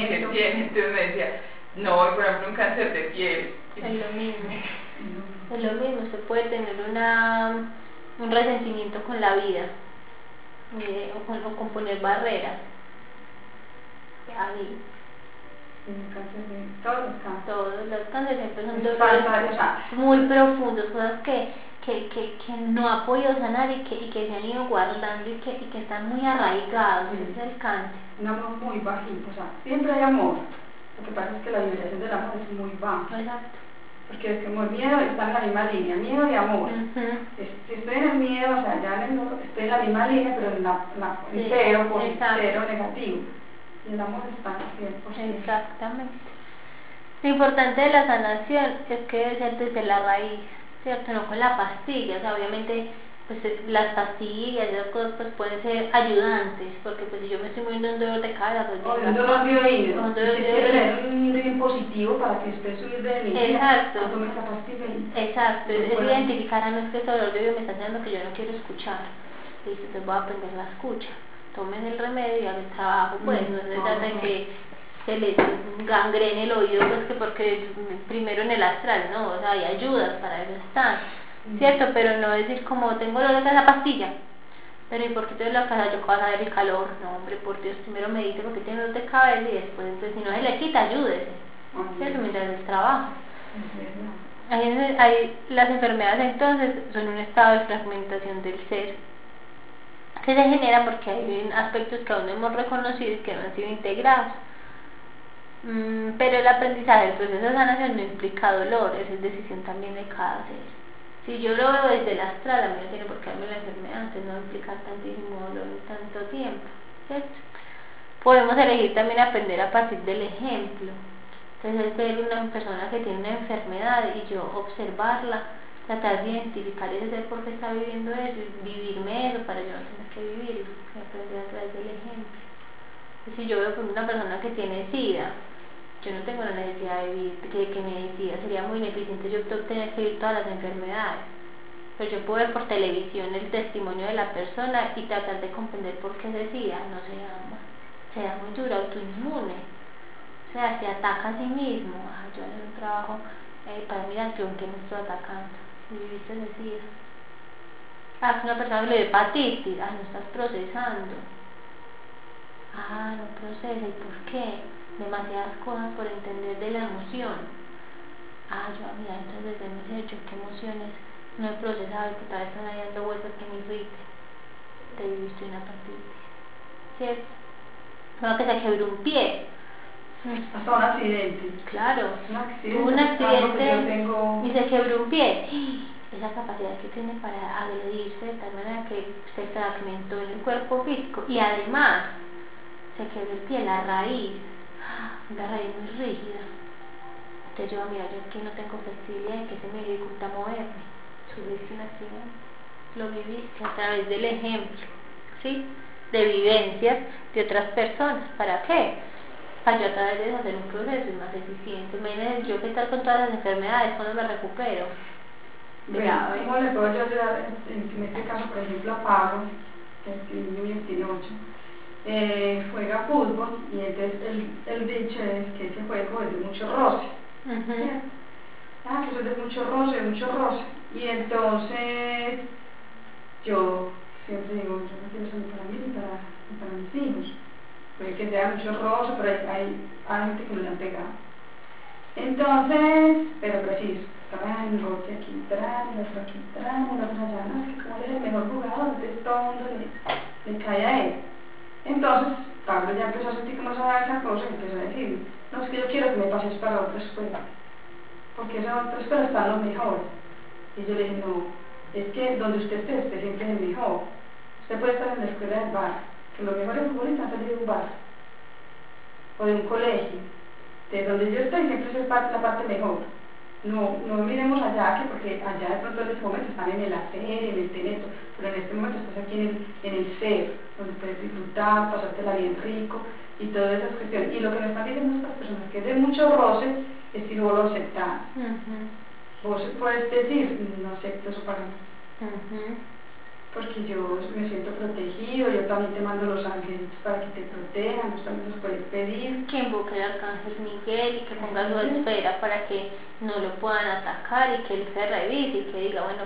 que tiene. Entonces me decía, no, por ejemplo, un cáncer de piel. Es lo mismo, es lo mismo, usted puede tener una, un resentimiento con la vida, eh, o, con, o con poner barreras. Ahí. Todos los cánceres. Todos los cánceres son dolores muy profundos, cosas que, que, que, que no ha podido sanar y que, y que se han ido guardando y que, y que están muy arraigados. Sí. Es el cáncer. Un amor muy bajito, o sea, siempre hay amor. Lo que pasa es que la vibración del amor es muy baja. Exacto. Porque es que el miedo está en la misma línea, miedo y amor. Uh-huh. es, si estoy en el miedo, o sea, ya en el, estoy en la misma línea, pero en la, la sí, cero, por cero negativo. Y el amor está en el cien por ciento. Exactamente. Lo importante de la sanación es que debe ser desde la raíz, ¿cierto? No con la pastilla, o sea, obviamente pues las pastillas y esas cosas pues pueden ser ayudantes, porque pues si yo me estoy moviendo un dolor de cara, pues o un dolor de oído, un dolor de oído, un bien positivo para que usted subir de la línea. Exacto. Tome esa pastilla. Exacto, es identificar a no, que ese dolor de oído me está haciendo que yo no quiero escuchar, y entonces voy a aprender la escucha, tomen el remedio y hagan el trabajo, pues no se trata de que se les gangrene el oído, pues que porque primero en el astral, no, o sea, hay ayudas para eso están. Cierto, pero no decir como tengo dolor de la pastilla, pero ¿y por qué tengo la cabeza? Yo puedo saber el calor. No, hombre, por Dios, primero medite porque tiene dolor de cabeza y después, entonces, si no se le quita, ayúdese. Cierto, mientras el trabajo. Ahí, ahí, las enfermedades entonces son un estado de fragmentación del ser que se genera porque hay aspectos que aún no hemos reconocido y que no han sido integrados. Mm, pero el aprendizaje del proceso de sanación no implica dolor, esa es decisión también de cada ser. Si yo lo veo desde el astral, a mí no tiene por qué darme la enfermedad, antes no implica tantísimo dolor en tanto tiempo, ¿cierto? Podemos elegir también aprender a partir del ejemplo. Entonces, ver una persona que tiene una enfermedad y yo observarla, tratar de identificar ese ser por qué está viviendo eso, vivirme eso para yo no tener que vivirlo, aprender a través del ejemplo. Si yo veo una persona que tiene SIDA, yo no tengo la necesidad de vivir, que, que me decía, sería muy ineficiente yo tener que vivir todas las enfermedades, pero yo puedo ver por televisión el testimonio de la persona y tratar de comprender por qué decía, no se ama, se da muy dura, autoinmune, o sea, se ataca a sí mismo. Ay, yo hago un trabajo eh, para mirar que aunque me estoy atacando, si viviste decía, ah, es una persona que le da hepatitis, ah, no estás procesando, ah, no procesa, ¿y por qué? Demasiadas cosas por entender de la emoción. Ah, yo mira, entonces desde mi ser, yo qué emociones no he procesado, que tal vez están ahí dando vueltas que me irrite, te viviste una partitis, ¿cierto? No, que se quebró un pie, hasta un accidente, claro, un accidente, un accidente tengo... y se quebró un pie. Esa capacidad que tiene para agredirse de tal manera que se fragmentó en el cuerpo físico y además se quebró el pie, la raíz, una raíz muy rígida. Entonces yo, mira, yo aquí no tengo flexibilidad, que se me dificulta moverme, subiste un accidente, lo viviste a través del ejemplo, ¿sí? De vivencias de otras personas. ¿Para qué? Para yo a través de eso hacer un proceso más eficiente. Imagínense yo que estar con todas las enfermedades, cuando me recupero. Mira, bueno, ¿cómo le puedo ayudar en este caso, por ejemplo, a Pablo, que tiene veintiocho? Eh, juega fútbol y entonces el, el dicho es que ese juego es de mucho roce. Uh-huh. ¿Sí? Ah, que eso es de mucho roce, mucho roce. Y entonces yo siempre digo, yo no quiero eso para mí ni para, ni para mis hijos. Puede que sea mucho roce, pero hay, hay, hay gente que no le han pegado. Entonces, pero preciso, traen roce aquí, traen, otro aquí, traen, otro allá, no, es que como es el mejor jugador, entonces todo el mundo le, le cae a él. Entonces, Pablo ya empezó a sentir que más allá de esa cosa y empezó a decir, no, es que yo quiero que me pases para otra escuela, porque esa otra escuela está lo mejor. Y yo le dije, no, es que donde usted esté, usted siempre es el mejor. Usted puede estar en la escuela del bar, que los mejores futbolistas han salido de un bar, o de un colegio, de donde yo estoy siempre soy la parte mejor. No, no miremos allá, que porque allá de pronto en este momento están en el hacer, en el tener, pero en este momento estás aquí en el, en el ser, donde puedes disfrutar, pasártela bien rico y todas esas cuestiones. Y lo que nos están diciendo estas personas que es de muchos roces es si vos lo aceptás. Uh-huh. Vos puedes decir, no acepto eso para mí. Uh-huh. Porque yo me siento protegido, yo también te mando los ángeles para que te protejan, vos también los puedes pedir. Que invoque al Arcángel Miguel y que ponga su esfera para que no lo puedan atacar y que él se revise y que diga, bueno,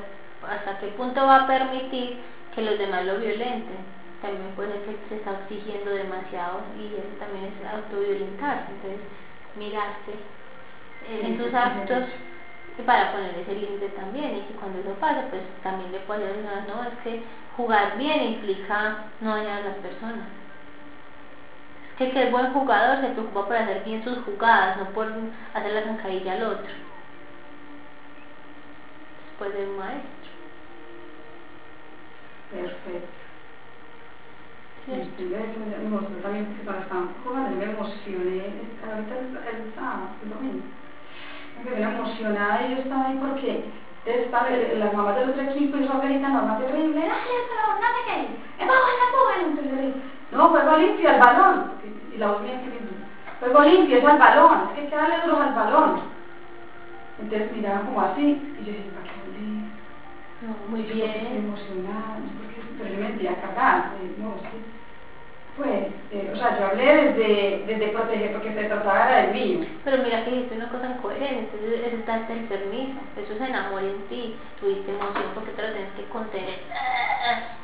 ¿hasta qué punto va a permitir que los demás lo violenten? También puede ser que se está exigiendo demasiado y eso también es autoviolentarse, entonces mirarse eh, en tus actos para poner ese límite también, y que cuando eso pasa pues también le puede decir, no, no, es que jugar bien implica no dañar a las personas, es que el que es buen jugador se preocupa por hacer bien sus jugadas, no por hacer la zancadilla al otro después de un maestro. Perfecto. Sí. Sí, yo también porque cuando estaba jugando me emocioné, ahorita el sábado, el domingo me veía emocionada y yo estaba ahí porque estaba, las mamás del otro equipo y su abuelita normal terrible, ¡ay, pero no te caes! ¡Es bajo esa cuba! Entonces le dije, no, juego limpio al balón. Y la voz mía que limpia, juego limpio, es al balón, es que hay que darle duros al balón. Entonces miraban como así y yo dije, ¿para qué volví? No, muy bien. Estoy emocionada, pero yo me sentía cagada, no, es que pues, eh, o sea, yo hablé desde, desde proteger porque se trataba de mí. Pero mira que dijiste una cosa incoherente, es, es darte el permiso, eso es el amor en ti, tuviste emoción porque te lo tienes que contener,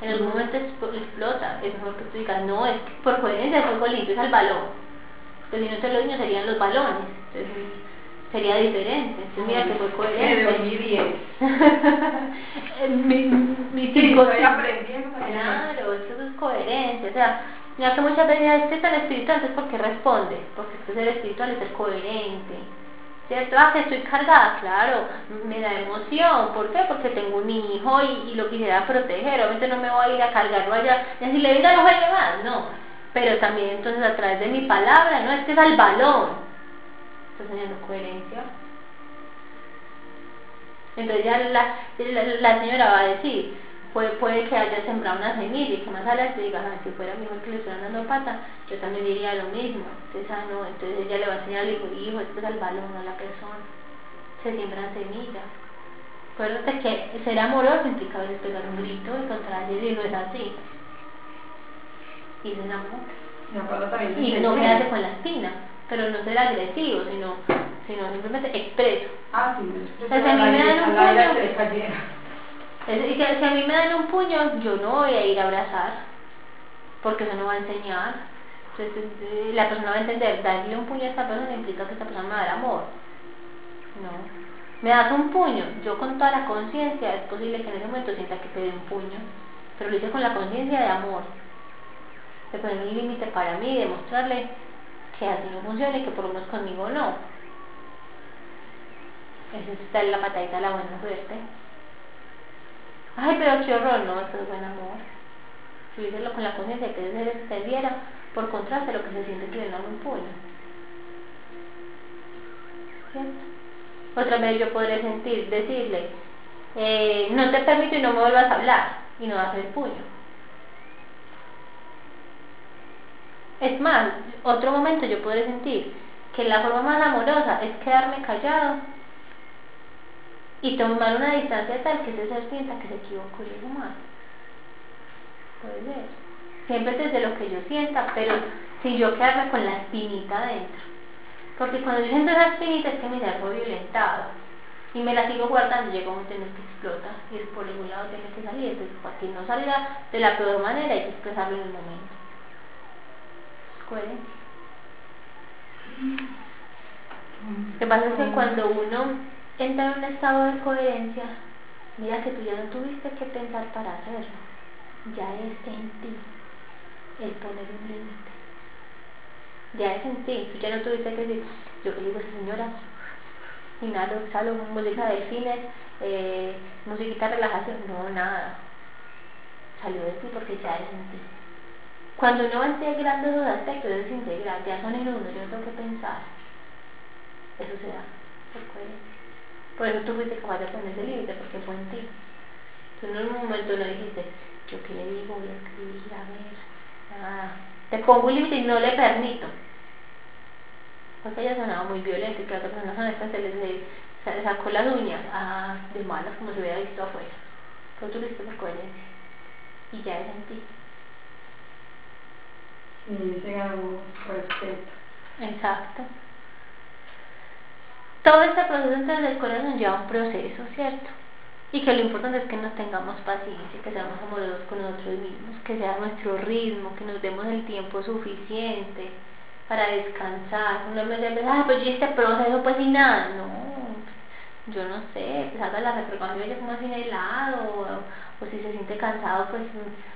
en algún momento explota, es mejor que tú digas, no, es que por coherencia el juego limpio es al balón, pero si no te lo digo serían los balones, entonces sería diferente, entonces mira que fue coherente. Me dormí bien. mi, mi sí, estoy aprendiendo. Claro, eso es coherente, o sea, ya que muchas veces este tan espiritual es porque responde, porque este ser espiritual es el coherente, ¿cierto? Ah, que estoy cargada, claro, me da emoción, ¿por qué? Porque tengo un hijo y, y lo quisiera proteger, obviamente no me voy a ir a cargarlo allá, y así le venga, no voy a llevar, no, pero también entonces a través de mi palabra, no, este es al balón, entonces ya no coherencia. Entonces ya la, la, la señora va a decir, Puede, puede que haya sembrado una semilla y que más adelante diga, ah, si fuera mi hijo que le estuviera dando pata, yo también diría lo mismo. Entonces, ah, no, entonces ella le va a enseñar al hijo, hijo, esto es al balón, no a la persona. Se siembran semillas. Acuérdate que ser amoroso implica pegar un grito y contraerle, y no es así. Y es amor. No, y no quedarse con la espina, pero no ser agresivo, sino, sino simplemente expreso. Ah, sí, expreso. O sea, si a mí me dan un puño, es que si a mí me dan un puño, yo no voy a ir a abrazar, porque eso no va a enseñar. Entonces la persona va a entender, darle un puño a esta persona implica que esta persona me va a dar amor. No. Me das un puño, yo con toda la conciencia, es posible que en ese momento sienta que te dé un puño, pero lo hice con la conciencia de amor. De poner un límite para mí, de mostrarle que así no funciona y que por lo menos conmigo no. Eso es darle la patadita a la buena suerte. Ay, pero qué horror, no, esto es buen amor. Si hiciera con la conciencia que se, se viera, por contraste, lo que se siente que le dan un puño. ¿Cierto? Otra vez yo podré sentir, decirle, eh, no te permito y no me vuelvas a hablar, y no vas a hacer puño. Es más, otro momento yo podré sentir que la forma más amorosa es quedarme callado y tomar una distancia tal que ese ser sienta que se equivocó y es humano. Puede ser siempre desde lo que yo sienta, pero si yo quedarme con la espinita dentro, porque cuando yo siento esa espinita es que me salgo violentado y me la sigo guardando, llega un momento en el que explota y el por algún lado tiene que salir, entonces para que no salga de la peor manera hay que expresarlo en un momento. ¿Coherencia? Lo que pasa es que cuando uno entra en un estado de coherencia, mira que tú ya no tuviste que pensar para hacerlo, ya es en ti el poner un límite, ya es en ti, tú ya no tuviste que decir, yo que digo señora, inhalo, exhalo, música de cines, eh, musiquita relajación, no, nada, salió de ti porque ya es en ti. Cuando uno va integrando esos aspectos, es integral, ya son en uno, yo no tengo que pensar. eso se da por coherencia. Por eso tú fuiste capaz de poner ese límite, porque fue en ti. Tú en un momento no dijiste, yo qué le digo, voy a escribir, a ver, nada. Te pongo un límite y no le permito. Porque ella sonaba muy violenta y que a otra persona honesta se les, se les sacó las uñas, ah, de malas, como se hubiera visto afuera. Pero tú lo hiciste por coherencia. Y ya es en ti. Y se ganó respeto. Exacto. Todo este proceso entonces del corazón lleva un proceso, ¿cierto? Y que lo importante es que nos tengamos paciencia, que seamos amorosos con nosotros mismos, que sea nuestro ritmo, que nos demos el tiempo suficiente para descansar. Uno me dice, ah, pues yo este proceso pues y nada, no, yo no sé, pues haga la reprogramación, yo como así en el lado, o, o si se siente cansado, pues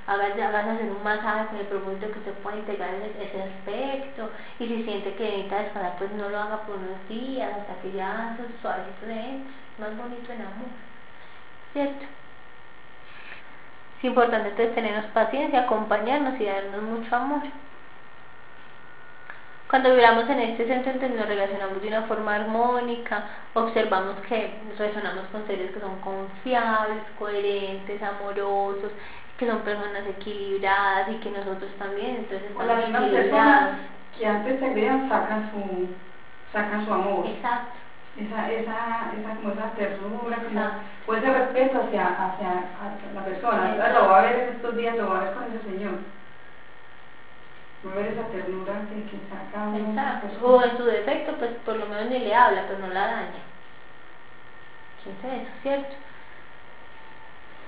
haga, haga hacer un masaje con el propósito que usted pueda integrar ese, ese aspecto, y si siente que necesita descansar, pues no lo haga por unos días, hasta que ya se suavecito de más bonito en amor, ¿cierto? Es importante entonces tenernos paciencia, acompañarnos y darnos mucho amor. Cuando vibramos en este centro, entonces nos relacionamos de una forma armónica, observamos que resonamos con seres que son confiables, coherentes, amorosos, que son personas equilibradas y que nosotros también, entonces estamos equilibrados. Que antes se vean sacan su, sacan su amor. Exacto. Esa, esa, esa, como esa ternura, o ese respeto hacia, hacia, hacia la persona. Entonces, lo va a ver en estos días, lo va a ver con el Señor. Ver esa ternura que, que saca uno. Exacto, o en su defecto pues por lo menos ni le habla, pero no la daña. ¿Quién sabe eso, cierto?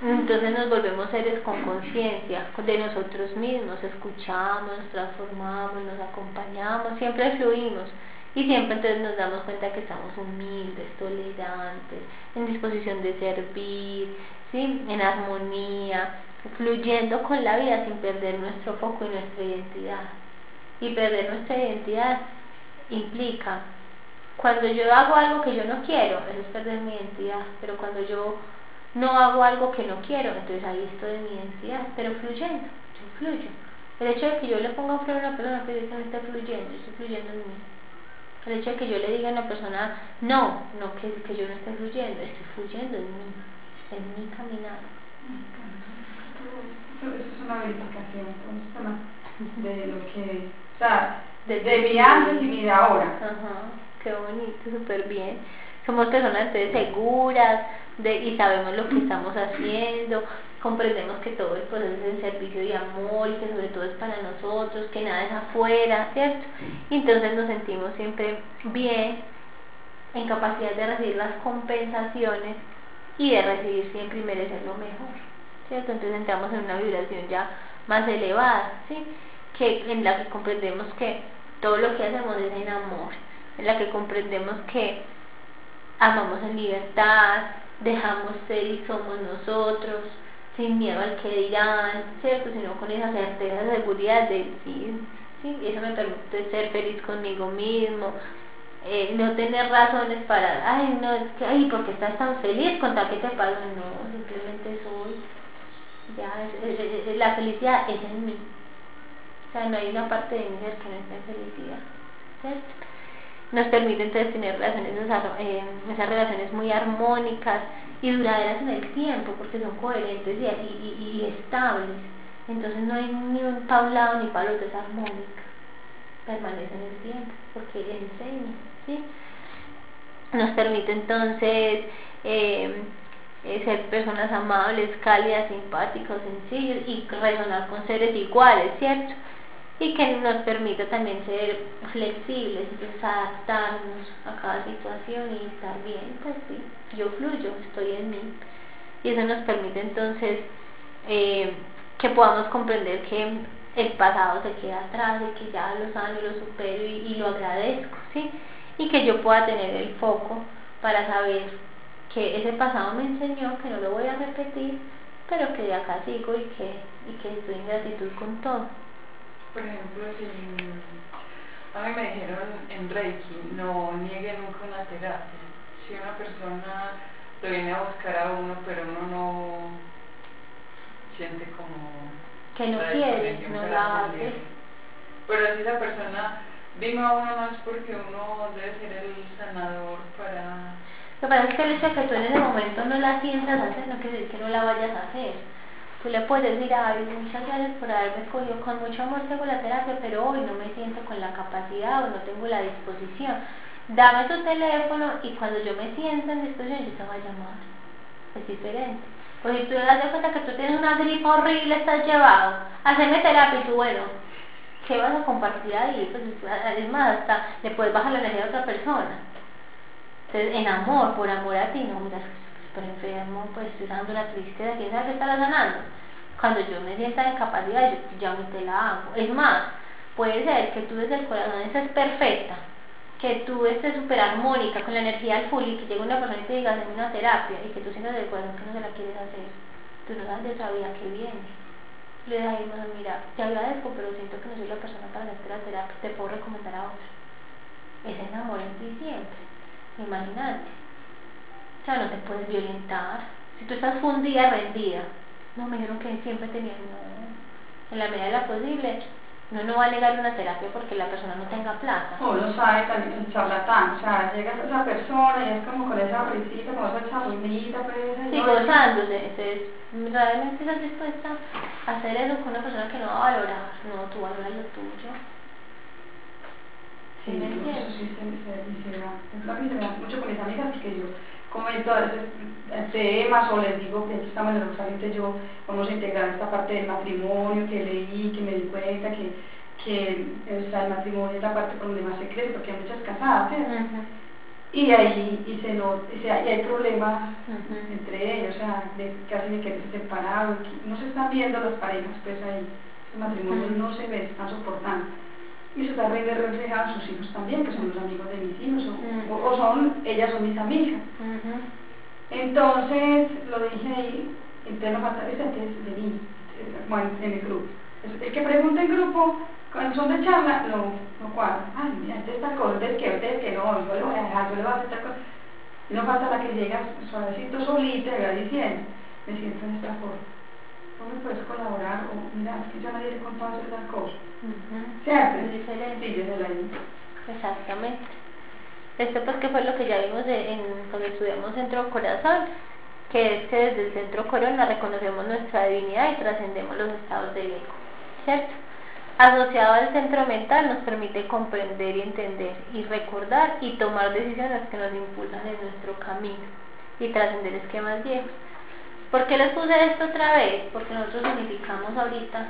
Entonces nos volvemos seres con conciencia de nosotros mismos, escuchamos, nos transformamos, nos acompañamos, siempre fluimos y siempre entonces nos damos cuenta que estamos humildes, tolerantes, en disposición de servir, ¿sí? En armonía, fluyendo con la vida sin perder nuestro foco y nuestra identidad. Y perder nuestra identidad implica, cuando yo hago algo que yo no quiero, eso es perder mi identidad, pero cuando yo no hago algo que no quiero, entonces ahí estoy en mi identidad, pero fluyendo, yo fluyo. El hecho de que yo le ponga flor a una persona que dice que no está fluyendo, yo estoy fluyendo en mí. El hecho de que yo le diga a una persona, no, no que, que yo no esté fluyendo, estoy fluyendo en mí, en mi caminar. Eso es una verificación, entonces, de lo que, o sea, de, de mi antes y mi de ahora. Ajá, qué bonito, súper bien. Somos personas entonces seguras de, y sabemos lo que estamos haciendo, comprendemos que todo el proceso es en servicio de amor y que sobre todo es para nosotros, que nada es afuera, ¿cierto? Y entonces nos sentimos siempre bien, en capacidad de recibir las compensaciones y de recibir siempre y merecer lo mejor. ¿Cierto? Entonces entramos en una vibración ya más elevada, ¿sí? Que en la que comprendemos que todo lo que hacemos es en amor, en la que comprendemos que amamos en libertad, dejamos ser y somos nosotros, sin miedo al que dirán, ¿cierto? Sino con esa certeza, esa seguridad de sí, sí, eso me permite ser feliz conmigo mismo, eh, no tener razones para, ay, no, es que, ay, porque estás tan feliz, ¿contra qué te pago? No, simplemente soy. Ya, es, es, es, la felicidad es en mí, o sea, no hay una parte de mí que no está en felicidad, ¿cierto? Nos permite entonces tener relaciones, eh, esas relaciones muy armónicas y duraderas en el tiempo, porque son coherentes y, y, y, y estables, entonces no hay ni un tablado ni palos desarmónicos, permanece en el tiempo, porque enseña, ¿sí? Nos permite entonces eh, ser personas amables, cálidas, simpáticos, sencillos y resonar con seres iguales, ¿cierto? Y que nos permita también ser flexibles, entonces adaptarnos a cada situación y estar bien, pues sí, yo fluyo, estoy en mí. Y eso nos permite entonces eh, que podamos comprender que el pasado se queda atrás y que ya lo sano, lo supero y, y lo agradezco, ¿sí? Y que yo pueda tener el foco para saber que ese pasado me enseñó que no lo voy a repetir, pero que de acá sigo y que, y que estoy en gratitud con todo. Por ejemplo, si a mí me dijeron en Reiki, no niegue nunca una terapia. Si una persona lo viene a buscar a uno, pero uno no siente como que no quiere, no la hace. Pero si la persona Dime una más porque uno debe ser el sanador para... Lo que pasa es que el hecho que tú en ese momento no la sientas hacer, no quiere decir que no la vayas a hacer. Tú le puedes decir, ay, muchas gracias por haberme escogido, con mucho amor tengo la terapia, pero hoy no me siento con la capacidad o no tengo la disposición. Dame tu teléfono y cuando yo me sienta en disposición yo te voy a llamar. Es diferente. Pues si tú te das cuenta que tú tienes una gripa horrible, estás llevado, haceme terapia y tú, bueno... ¿Qué vas a compartir ahí? Pues es más, hasta le puedes bajar la energía a otra persona. Entonces, en amor, por amor a ti, no, mira, pero enfermo, pues estoy dando una tristeza, ¿quién sabe qué estará sanando? Cuando yo me sienta en capacidad, yo ya me te la hago. Es más, puede ser que tú desde el corazón estés perfecta, que tú estés súper armónica, con la energía al full, y que llegue una persona y te diga, hazme una terapia, y que tú sientas del corazón que no se la quieres hacer. Tú no das de sabía que viene. Le da ahí, bueno, mira, te agradezco, pero siento que no soy la persona para hacer la terapia, te puedo recomendar a otros. Ese amor en ti siempre, imagínate. O sea, no te puedes violentar. Si tú estás fundida, rendida, no me dijeron que siempre tenían, no. En la medida de lo posible, uno no va a negar una terapia porque la persona no tenga plata. Uno sabe también un charlatán, o sea, llegas a esa persona y es como con esa risita, con esa charlinita, pero... Sí, no, gozándose, entonces, realmente estás dispuesta a hacer eso con una persona que no va a valorar, no, tú valoras lo tuyo. Sí, ¿me entiendes? Sí, sí, sí, sí, mucho con mis amigas, que yo comento a veces temas o les digo que esta manera justamente yo vamos a integrar esta parte del matrimonio que leí, que me di cuenta que, que o sea, el matrimonio es la parte donde más se crece porque hay muchas casadas, ¿sí? uh-huh. y ahí y se no, y se, y hay problemas uh-huh. entre ellos, o sea, de casi me quedé separado, que no se están viendo las parejas, pues ahí el matrimonio uh-huh. no se ve, están soportando. Y eso también me refleja a sus hijos también, que son los amigos de mis hijos, o, uh-huh. o son, ellas son mis amigas. Uh-huh. Entonces, lo dije ahí, entonces no falta ese antes de mí, bueno, en el grupo. El que pregunta en grupo, cuando son de charla, no, no cuadra. Ay, mira, este está con, este que, este que no, yo le voy a dejar, yo le voy a hacer esta cosa. Y no falta la que llega suavecito, solita, agradeciendo. Me siento en esta forma. ¿Cómo me puedes colaborar? O, mira, es que yo nadie le contaba esas cosas. Uh-huh. Siempre es diferente. Sí, desde la misma. Exactamente. Esto pues que fue lo que ya vimos de, en, cuando estudiamos Centro Corazón, que es que desde el Centro Corona reconocemos nuestra divinidad y trascendemos los estados del ego, ¿cierto? Asociado al centro mental nos permite comprender y entender y recordar y tomar decisiones que nos impulsan en nuestro camino y trascender esquemas viejos. ¿Por qué les puse esto otra vez? Porque nosotros unificamos ahorita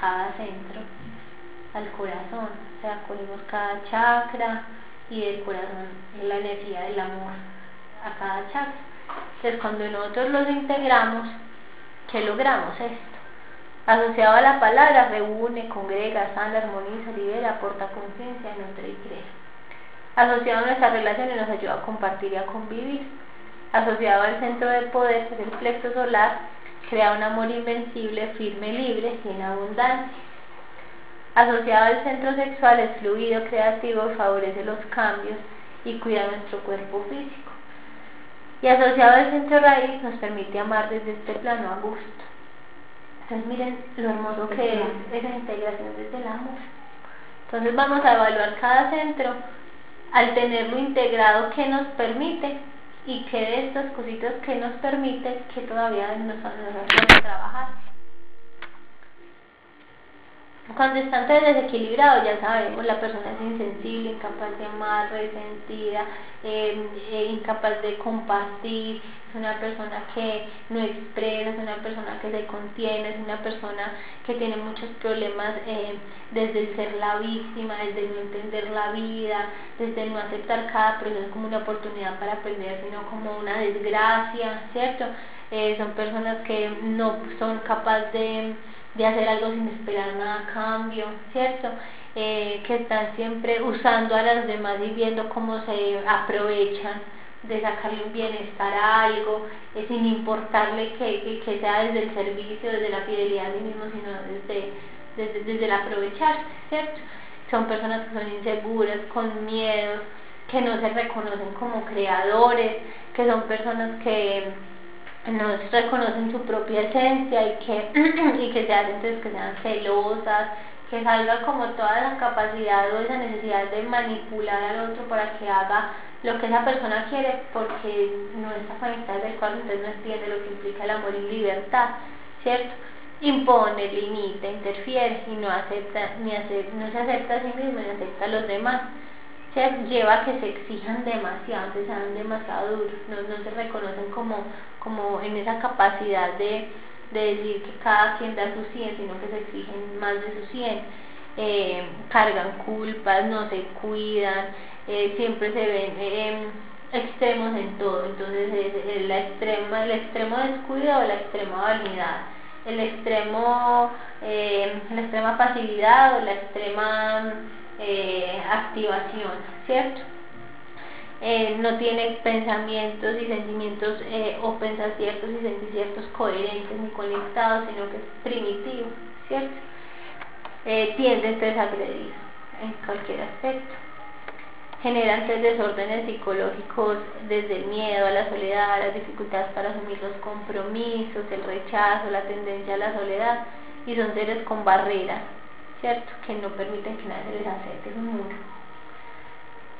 cada centro al corazón, o sea, cogimos cada chakra y del corazón, la energía del amor a cada chakra. Entonces, cuando nosotros los integramos, ¿qué logramos? Esto asociado a la palabra, reúne, congrega, sana, armoniza, libera, aporta conciencia, nutre y crea. Asociado a nuestras relaciones, nos ayuda a compartir y a convivir. Asociado al centro de poder, que es el plexo solar, crea un amor invencible, firme, libre y en abundancia. Asociado al centro sexual, es fluido, creativo, favorece los cambios y cuida nuestro cuerpo físico. Y asociado al centro raíz, nos permite amar desde este plano a gusto. Entonces miren lo hermoso que es esa integración desde el amor. Entonces vamos a evaluar cada centro al tenerlo integrado, que nos permite y que de estas cositas que nos permite, que todavía nos hace trabajar. Cuando están tan desequilibrados, ya sabemos, la persona es insensible, incapaz de amar, resentida, eh, eh, incapaz de compartir, es una persona que no expresa, es una persona que se contiene, es una persona que tiene muchos problemas eh, desde el ser la víctima, desde el no entender la vida, desde el no aceptar cada proceso como una oportunidad para aprender, sino como una desgracia, ¿cierto? Eh, son personas que no son capaces de... de hacer algo sin esperar nada a cambio, ¿cierto? Eh, que están siempre usando a las demás y viendo cómo se aprovechan de sacarle un bienestar a algo, eh, sin importarle que, que, que sea desde el servicio, desde la fidelidad a sí mismo, sino desde, desde, desde el aprovecharse, ¿cierto? Son personas que son inseguras, con miedos, que no se reconocen como creadores, que son personas que... no reconocen su propia esencia y que, y que se hacen, entonces, que sean celosas, que salga como toda la capacidad o esa necesidad de manipular al otro para que haga lo que esa persona quiere, porque no está conectada del cuerpo, entonces no entiende lo que implica el amor y libertad, ¿cierto? Impone, limita, interfiere y no acepta, ni acepta, no se acepta a sí mismo ni acepta a los demás. Se lleva a que se exijan demasiado, se sean demasiado duros, no, no se reconocen como, como en esa capacidad de, de decir que cada quien da su cien, sino que se exigen más de su cien, eh, cargan culpas, no se cuidan, eh, siempre se ven eh, extremos en todo. Entonces es el, extrema, el extremo descuido o la extrema vanidad, el extremo, eh, la extrema pasividad o la extrema Eh, activación, ¿cierto? Eh, no tiene pensamientos y sentimientos eh, o pensaciertos y sentimientos coherentes ni conectados, sino que es primitivo, ¿cierto? Eh, tiende entonces a agredir en cualquier aspecto. Generan tres desórdenes psicológicos, desde el miedo a la soledad, a las dificultades para asumir los compromisos, el rechazo, la tendencia a la soledad, y son seres con barreras, ¿cierto? Que no permiten que nadie les acepte su mundo.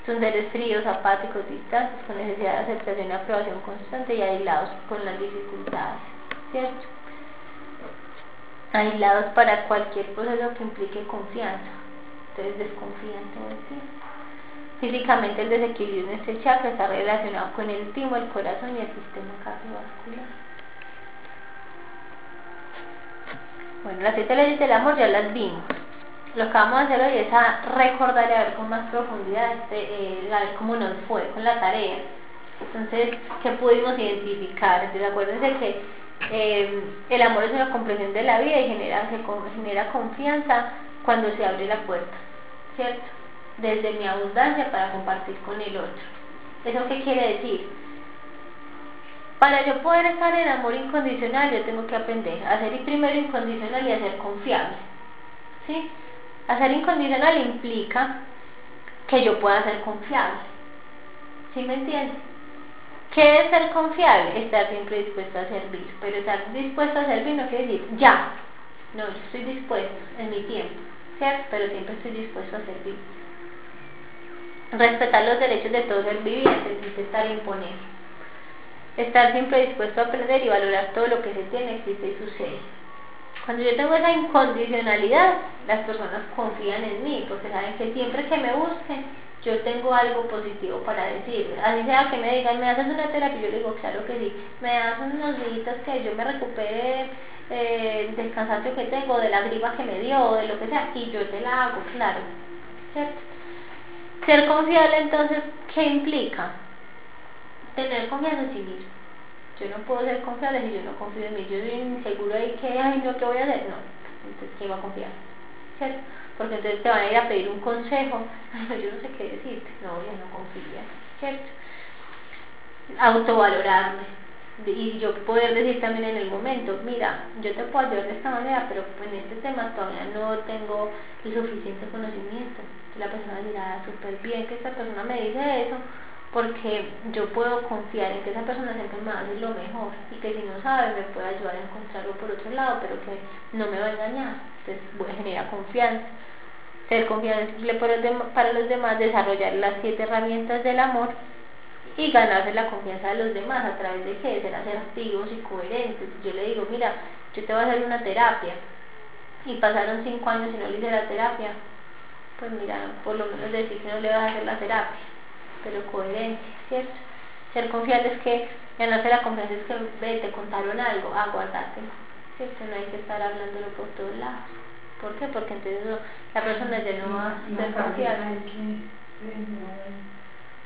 Son seres fríos, apáticos, distantes, con necesidad de aceptación y aprobación constante, y aislados con las dificultades, ¿cierto? Aislados para cualquier proceso que implique confianza, entonces desconfían todo el tiempo. Físicamente, el desequilibrio en este chakra está relacionado con el timo, el corazón y el sistema cardiovascular. Bueno, las siete leyes del amor ya las vimos. Lo que vamos a hacer hoy es a recordar y a ver con más profundidad este, eh, a ver cómo nos fue con la tarea. Entonces, ¿qué pudimos identificar? Entonces, acuérdense que eh, el amor es una comprensión de la vida y genera, se con, genera confianza cuando se abre la puerta, ¿cierto? Desde mi abundancia para compartir con el otro. ¿Eso qué quiere decir? Para yo poder estar en amor incondicional, yo tengo que aprender a ser primero incondicional y a ser confiable, ¿sí? A ser incondicional implica que yo pueda ser confiable, ¿sí me entiendes? ¿Qué es ser confiable? Estar siempre dispuesto a servir, pero estar dispuesto a servir no quiere decir ya, no, yo estoy dispuesto en mi tiempo, ¿cierto? Pero siempre estoy dispuesto a servir. Respetar los derechos de todo ser viviente, existe estar imponiendo. Estar siempre dispuesto a aprender y valorar todo lo que se tiene, existe y sucede. Cuando yo tengo esa incondicionalidad, las personas confían en mí, porque saben que siempre que me busquen, yo tengo algo positivo para decirles. Así sea que me digan, me haces una terapia, yo les digo, claro que sí. Me das unos días que yo me recupere eh, del cansancio que tengo, de la gripa que me dio, o de lo que sea, y yo te la hago, claro, ¿cierto? Ser confiable, entonces, ¿qué implica? Tener confianza en sí mismo. Yo no puedo ser confiable si yo no confío en mí. Yo soy inseguro ahí que, ay, no, ¿qué voy a hacer? No, entonces, ¿quién va a confiar? ¿Cierto? Porque entonces te van a ir a pedir un consejo. Ay, yo no sé qué decirte. No, yo no confío, ¿cierto? Autovalorarme. Y yo poder decir también en el momento, mira, yo te puedo ayudar de esta manera, pero en este tema todavía no tengo el suficiente conocimiento. La persona dirá, súper bien que esta persona me dice eso, porque yo puedo confiar en que esa persona siempre me va a hacer lo mejor y que si no sabe me puede ayudar a encontrarlo por otro lado, pero que no me va a engañar. Entonces voy a generar confianza, ser confiable para los demás, desarrollar las siete herramientas del amor y ganarse la confianza de los demás a través de que ser asertivos y coherentes. Yo le digo, mira, yo te voy a hacer una terapia y pasaron cinco años y no le hice la terapia, pues mira, por lo menos decir que no le vas a hacer la terapia, pero coherente, ¿cierto? Ser confiable es que, ganarse la confianza es que ve, te contaron algo, aguardátelo, ¿cierto? No hay que estar hablándolo por todos lados. ¿Por qué? Porque entonces no, la persona ya no va a ser confiable.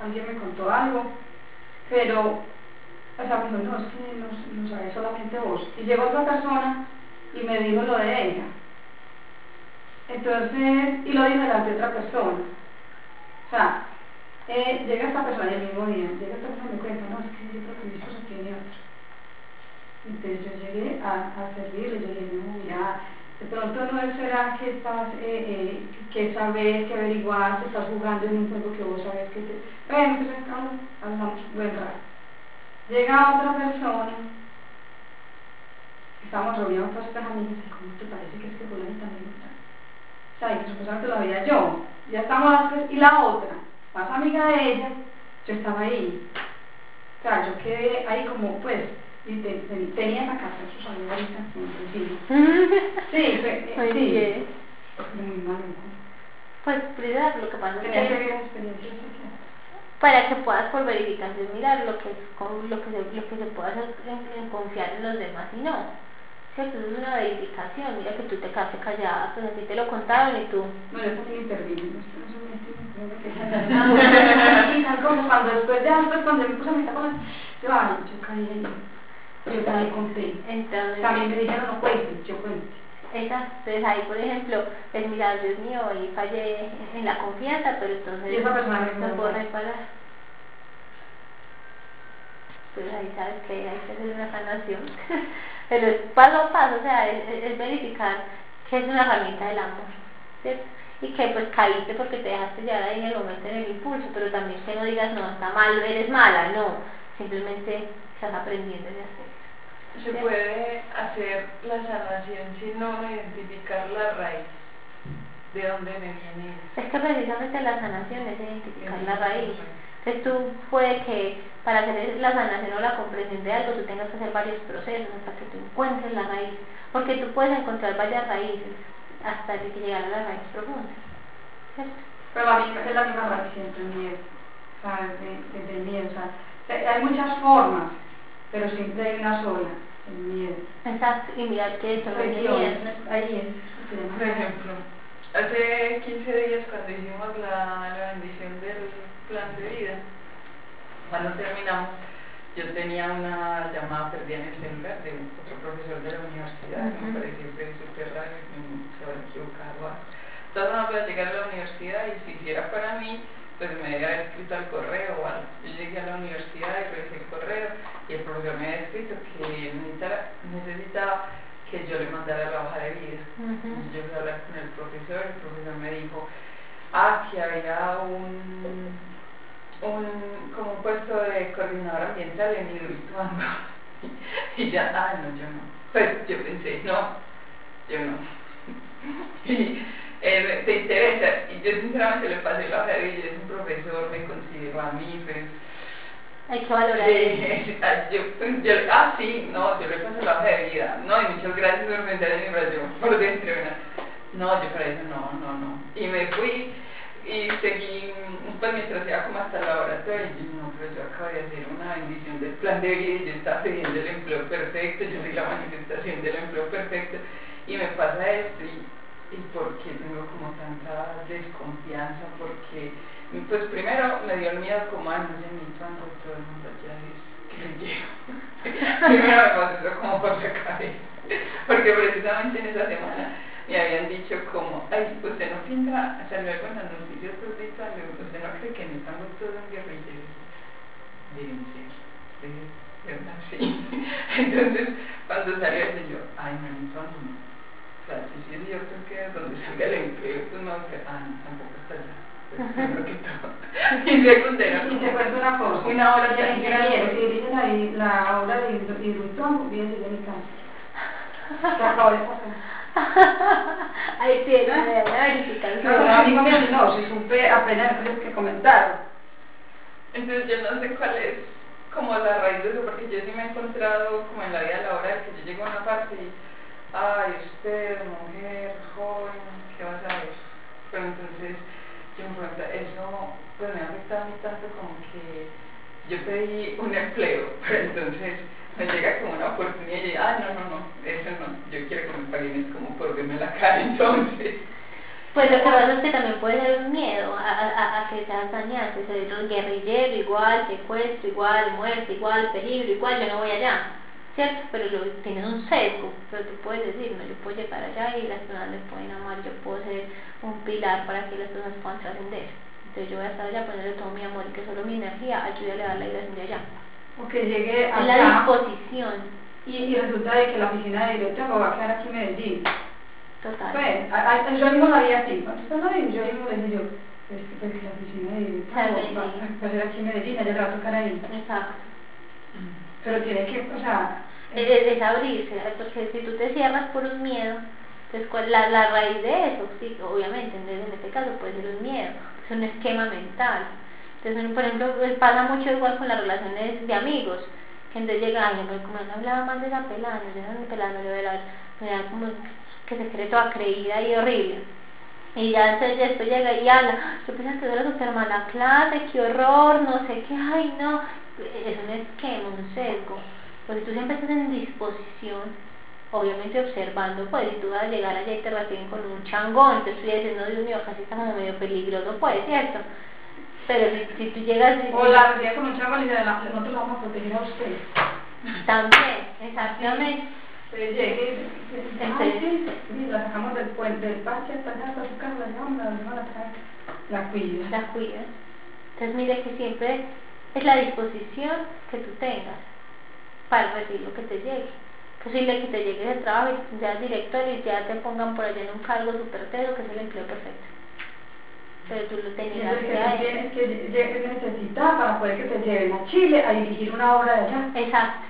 Alguien me contó algo, pero esa persona no, es que no, no sabe solamente vos. Y llegó otra persona y me dijo lo de ella. Entonces, y lo dijo delante de otra persona. O sea, Eh, llega esta persona y el mismo día, llega esta persona y me cuenta, no, es que yo creo que mi esposo tiene otro. Entonces yo llegué a, a servirle, yo dije, no, mira, de pronto no será que estás, eh, eh, que sabes, que averiguas, estás jugando en un juego que vos sabes que te... Bueno, entonces hablamos buen rato. Llega otra persona, estamos rodeados por estas amigas, y como te parece que es que por la mitad me gusta. O Ay, supuestamente la veía yo. Ya estamos las tres y la otra, más amiga de ella, yo estaba ahí. O sea, yo quedé ahí como, pues, y te, te, tenía esa casa sus amigas, sí. Sí, fue, eh, sí. Bien. Muy malo, ¿no? Pues, primero, lo que pasa es que... que experiencias para que puedas por verificación mirar lo que es, con, lo que se, lo que se puede hacer en, en confiar en los demás y no. ¿Cierto? Es una verificación, mira que tú te quedaste callada, pues así te lo contaron y tú... Bueno, eso sí intervino, no como cuando después de antes, cuando me puse a mitad con yo, ay, yo caí en yo, yo también conté, entonces, también me dijeron no cuentes, yo cuente. Entonces ahí, por ejemplo, es mirar, Dios mío, y fallé en la confianza, pero entonces... Y esa persona no puedo reparar. Pues ahí sabes que hay que hacer una sanación, pero es paso a paso, o sea, es, es, es verificar que es una herramienta del amor, ¿cierto? Y que pues caíste porque te dejaste llevar ahí en el momento en el impulso, pero también que no digas, no, está mal, eres mala, no, simplemente estás aprendiendo de hacer. Se ¿cierto? Puede hacer la sanación si no identificar la raíz de dónde venía. Es que precisamente la sanación es identificar sí, la raíz. Entonces tú puede que para hacer la sanación o la comprensión de algo tú tengas que hacer varios procesos hasta que tú encuentres la raíz, porque tú puedes encontrar varias raíces hasta que llegar a la raíz profunda, ¿cierto? Pero la misma es la misma raíz entre miedo, o sea, desde el miedo, o sea, hay muchas formas, pero siempre hay una sola, el miedo. Exacto, y mirar que eso es miedo. Ahí es. Por ejemplo, hace quince días cuando hicimos la, la bendición del plan de vida, cuando terminamos, yo tenía una llamada perdida en el celular de otro profesor de la universidad, uh-huh. Me pareció súper raro, se habrá equivocado. Entonces no podía llegar a la universidad y si hiciera para mí, pues me debía haber escrito al correo o algo. Yo llegué a la universidad y revisé el correo y el profesor me había escrito que necesitaba, necesitaba que yo le mandara la hoja de vida. Uh-huh. Yo fui a hablar con el profesor, el profesor me dijo, ah, que había un... un como un puesto de coordinador ambiental en Hidroituango y ya, ah no, yo no, pues yo pensé, no, yo no y eh, te interesa, y yo sinceramente le pasé la hoja de vida, es un profesor, me considero a mí, pues hay que valorar eh, yo, yo, ah sí, no, yo le pasé la hoja de vida, no, y muchas gracias por vender el libro, yo por dentro, no, yo para eso no, no, no, y me fui y seguí, pues mientras iba como hasta el laboratorio, y yo, no, pero yo acabo de hacer una bendición del plan de vida y yo estaba pidiendo el empleo perfecto, yo soy la manifestación del empleo perfecto, y me pasa esto, y, y ¿por qué tengo como tanta desconfianza? Porque, pues primero me dio el miedo como, ah, no sé, ni cuando todo el mundo ya es creyero. Primero me pasó eso como por la cabeza, porque precisamente en esa semana me habían dicho como, ay, usted no pinta, o sea, luego en las noticias publican, usted no cree que en el tango todo un guerrillero. Digan, sí, sí, verdad, sí. Entonces, cuando salió eso, yo, ay, no, entonces no. O sea, si sí es cierto que donde salga el empleo, pues no, pero, ah, no, tampoco está allá. Pero que todo. Y secundario. Y te cuento una cosa, una hora ya en guerrillero, y dicen ahí, la hora de Hidroituango, viene de mi casa. Se acabó de pasar. Ahí sí, no, no, no, no, si supe apenas que comentaron. Entonces yo no sé cuál es como la raíz de eso, porque yo sí me he encontrado como en la vida laboral, que yo llego a una parte y, ay, usted, mujer, joven, ¿qué vas a ver? Pero entonces yo me cuento, eso pues me ha afectado a mí tanto como que yo pedí un empleo, pero entonces me llega como una oportunidad y ah, no, no, no, eso no, yo quiero que me paguen, es como por verme la cara, entonces. Pues lo que pasa es que también puede ser un miedo a, a, a que seas dañado, que seas un guerrillero igual, secuestro igual, muerte igual, peligro igual, yo no voy allá, ¿cierto? Pero lo, tienes un sesgo, pero tú puedes decir, no, yo puedo llegar allá y las personas les pueden amar, yo puedo ser un pilar para que las personas puedan trascender. Entonces yo voy a estar allá poniendo todo mi amor y que solo mi energía ayude a elevar la vibración de allá. Porque llegué a la disposición y, y resulta de que la oficina de directora va a quedar aquí en Medellín. Total. Pues, a, a, yo mismo la vi así. Cuando estaba ahí, yo mismo le dije yo, pero es que pues, la oficina de directora va a ser aquí en Medellín, allá la va a tocar ahí. Exacto. Pero tiene que, o sea... Es, es abrirse, porque si tú te cierras por un miedo, Entonces, ¿cuál es la, la raíz de eso? Sí, obviamente, entonces en este caso puede ser un miedo, es un esquema mental. Entonces, por ejemplo, pasa mucho igual con las relaciones de amigos, que entonces llega alguien, pero como él hablaba más de la pelada, no era ni pelada, no era la, como que se cree toda creída y horrible. Y ya entonces después llega y habla, yo pensaba que era súper mala clase, qué horror, no sé qué, ay no, es un esquema, un sesgo. Porque tú siempre estás en disposición, obviamente observando, pues si tú vas a llegar allá y te reciben con un changón, entonces tú ya dices, no, Dios mío, casi está como medio peligroso, pues, ¿cierto? Pero si, si tú llegas... O la reciben con un changón y de la nosotros vamos a proteger a ustedes. También, exactamente. Entonces llegué, y la sacamos del puente, del parche hasta allá, hasta su casa, la dejamos, la dejamos atrás, la cuidas. La cuidas. Entonces mire que siempre es la disposición que tú tengas para recibir lo que te llegue. Posible que te llegue el trabajo y seas director y ya te pongan por allá en un cargo súper teso, que es el empleo perfecto. Pero tú lo tenías que hacer. Tienes que necesitar para poder que te lleven a Chile a dirigir una obra de allá. Exacto.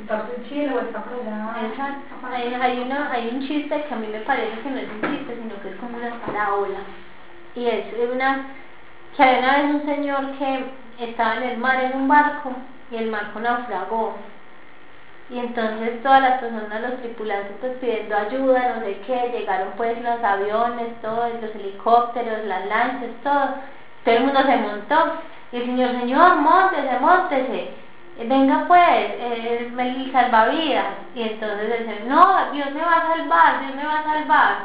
Estar en Chile o estar por allá. Exacto. Hay, hay, una, hay un chiste que a mí me parece que no es un chiste, sino que es como una parábola. Y es una... que había una vez un señor que estaba en el mar en un barco, y el barco naufragó, y entonces todas las personas, los tripulantes, pues pidiendo ayuda, no sé qué, llegaron pues los aviones, todos los helicópteros, las lanchas, todo, todo el mundo se montó, y el señor, señor, móntese, móntese, venga pues, eh, me salvavidas, y entonces el señor, no, Dios me va a salvar, Dios me va a salvar,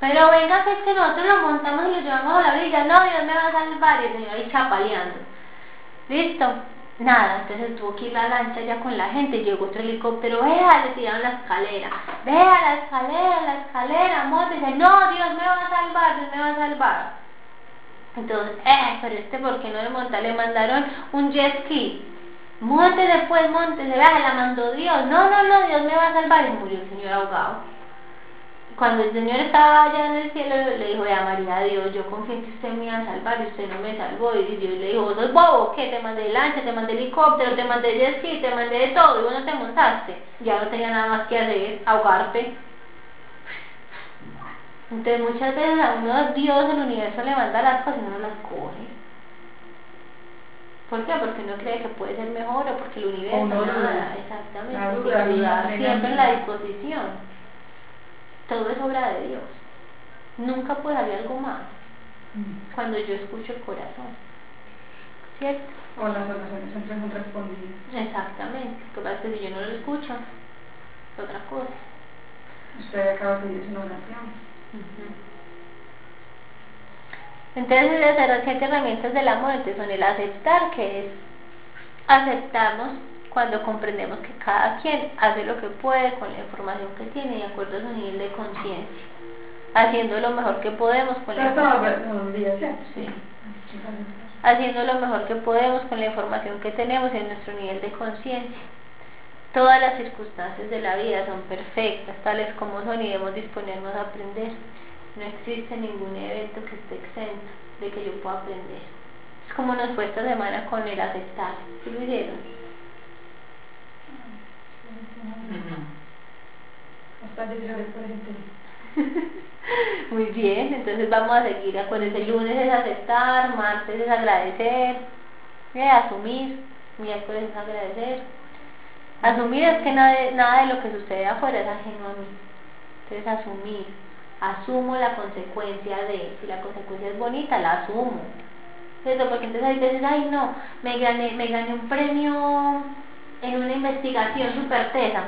pero venga que es que nosotros lo montamos y lo llevamos a la orilla, no, Dios me va a salvar, y el señor ahí chapaleando, listo. Nada, entonces tuvo que ir la lancha ya con la gente, llegó otro helicóptero, vea, le tiraron la escalera, vea la escalera, la escalera, amor, dice, no, Dios me va a salvar, Dios me va a salvar. Entonces, eh, pero este, ¿por qué no le monta? Le mandaron un jet ski, monte después, monte, se vea, la mandó Dios, no, no, no, Dios me va a salvar, y murió el señor ahogado. Cuando el señor estaba allá en el cielo, le dijo, vea María, Dios, yo confío en que usted me iba a salvar y usted no me salvó. Y Dios le dijo, vos sos bobo, ¿qué? Te mandé lancha, te mandé helicóptero, te mandé jet ski, te mandé de todo, y vos no te montaste. Ya no tenía nada más que hacer, ahogarte. Entonces muchas veces a uno Dios, el universo le manda las cosas y uno las coge. ¿Por qué? Porque uno cree que puede ser mejor o porque el universo no, nada, exactamente, duda, duda, siempre en la disposición. Todo es obra de Dios. Nunca puede haber algo más. Mm. Cuando yo escucho el corazón. ¿Cierto? O las oraciones siempre son respondidas. Exactamente. Porque si yo no lo escucho, es otra cosa. Usted acaba de pedir una oración. Uh-huh. Entonces, las siete herramientas de la muerte son el aceptar, que es aceptarnos cuando comprendemos que cada quien hace lo que puede con la información que tiene y de acuerdo a su nivel de conciencia, haciendo lo mejor que podemos con la información sí. haciendo lo mejor que podemos con la información que tenemos en nuestro nivel de conciencia. Todas las circunstancias de la vida son perfectas tales como son y debemos disponernos a aprender. No existe ningún evento que esté exento de que yo pueda aprender. Es como nos fue esta semana con el aceptar. ¿Sí lo hicieron? Muy bien, entonces vamos a seguir. Acuérdense, lunes es aceptar, martes es agradecer, eh, asumir, miércoles es agradecer. Asumir es que nada, nada de lo que sucede afuera es ajeno a mí. Entonces asumir, asumo la consecuencia de, si la consecuencia es bonita, la asumo. Eso, porque entonces hay veces, ay no, me gané, me gané un premio en una investigación súper tesa.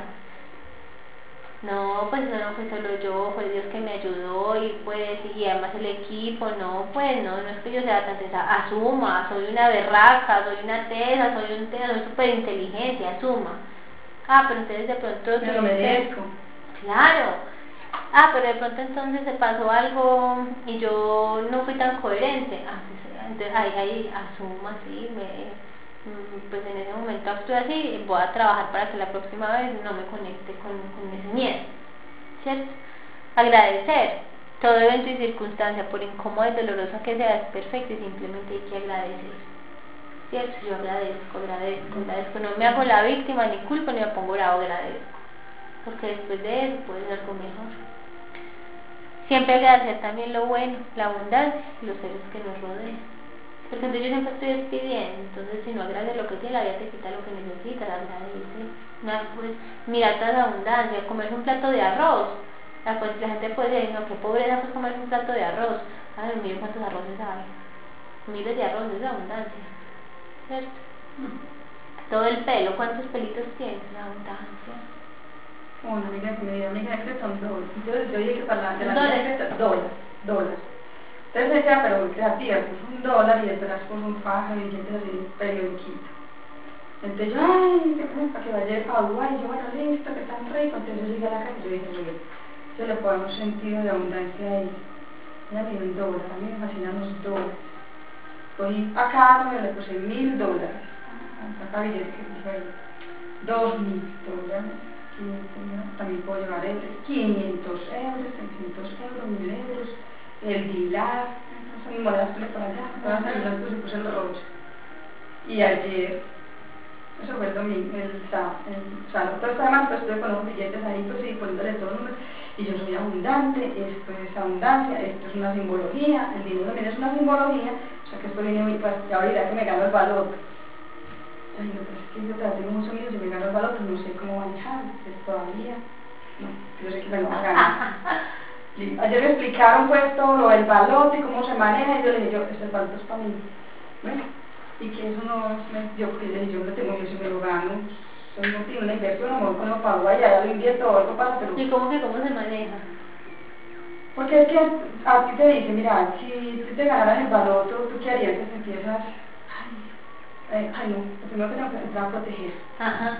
No, pues no, no fue solo yo, fue Dios que me ayudó y pues, y además el equipo, no, pues no, no es que yo sea tan tesa, asuma, soy una berraca, soy una tesa, soy un tesa, soy súper inteligente, asuma. Ah, pero entonces de pronto... Me lo merezco. Claro. Ah, pero de pronto entonces se pasó algo y yo no fui tan coherente. Ah, pues, entonces ahí, ahí, asuma, sí, me... pues en ese momento actúo así, voy a trabajar para que la próxima vez no me conecte con, con ese miedo, ¿cierto? Agradecer, todo evento y circunstancia, por incómoda y dolorosa que sea, es perfecta y simplemente hay que agradecer, ¿cierto? Yo agradezco, agradezco, agradezco, no me hago la víctima, ni culpo, ni me pongo bravo, agradezco, porque después de eso puede ser algo mejor. Siempre agradecer también lo bueno, la abundancia, los seres que nos rodean. Porque entonces yo siempre estoy despidiendo, entonces si no agradeces lo que tiene, la vida te quita lo que necesitas, agradecer. Una, pues, mira toda la abundancia, comer un plato de arroz. La, pues, la gente puede decir, no, qué pobreza, pues comer un plato de arroz. Ay, miren cuántos arroces hay. Miles de arroces de abundancia. ¿Cierto? Mm. Todo el pelo, ¿cuántos pelitos tienes? La abundancia. Bueno, mira, si me dio mi hija que son dos. Yo, yo dije para la gente que son dólares. Dólares. Entonces decía, pero creativa, pues un dólar y después las puso un pájaro y entonces así, periodiquito. Entonces yo, ay, qué pasa, que vaya a Uruguay, yo, bueno, listo, que tan rico. Entonces yo llegué a la casa y yo dije, mire, yo le puedo dar un sentido de abundancia ahí. Ella tiene un dólar, a mí me fascinan los dólares. Cogí acá, me le puse mil dólares. Acá billetes que dije, dos mil dólares. También puedo llevar este, quinientos euros, seiscientos euros, mil euros, el dilar, no sé, mis monedas puse para allá, todas las monedas puse, puse los ocho. Y ayer, eso fue el domingo, el sábado, el sábado, todo esto además, pues estuve con los billetes ahí, pues y poniéndole todos los números, y yo soy abundante, esto es abundancia, esto es una simbología, el dinero también es una simbología, o sea que esto viene muy, pues ya ahorita que me gano el valor. Ay, no, pues es que yo tengo mucho miedo, si me gano el valor, pues no sé cómo manejarlo, pues todavía, no, yo sé que me lo va a ganar. Ayer me explicaron pues todo lo del balote, cómo se maneja, y yo le dije, yo, este balote es para mí, bueno, y que eso no, me, yo que le dije, yo no tengo, yo si me lo gano, yo no tengo una inversión, a lo mejor cuando pago allá, ya lo invierto, algo pasa, pero... ¿Y cómo que cómo se maneja? Porque es que a ti te dice, mira, si te ganaras el baloto, ¿tú qué harías? Entonces empiezas, ay, ay no, lo primero que tengo que entrar a proteger. Ajá.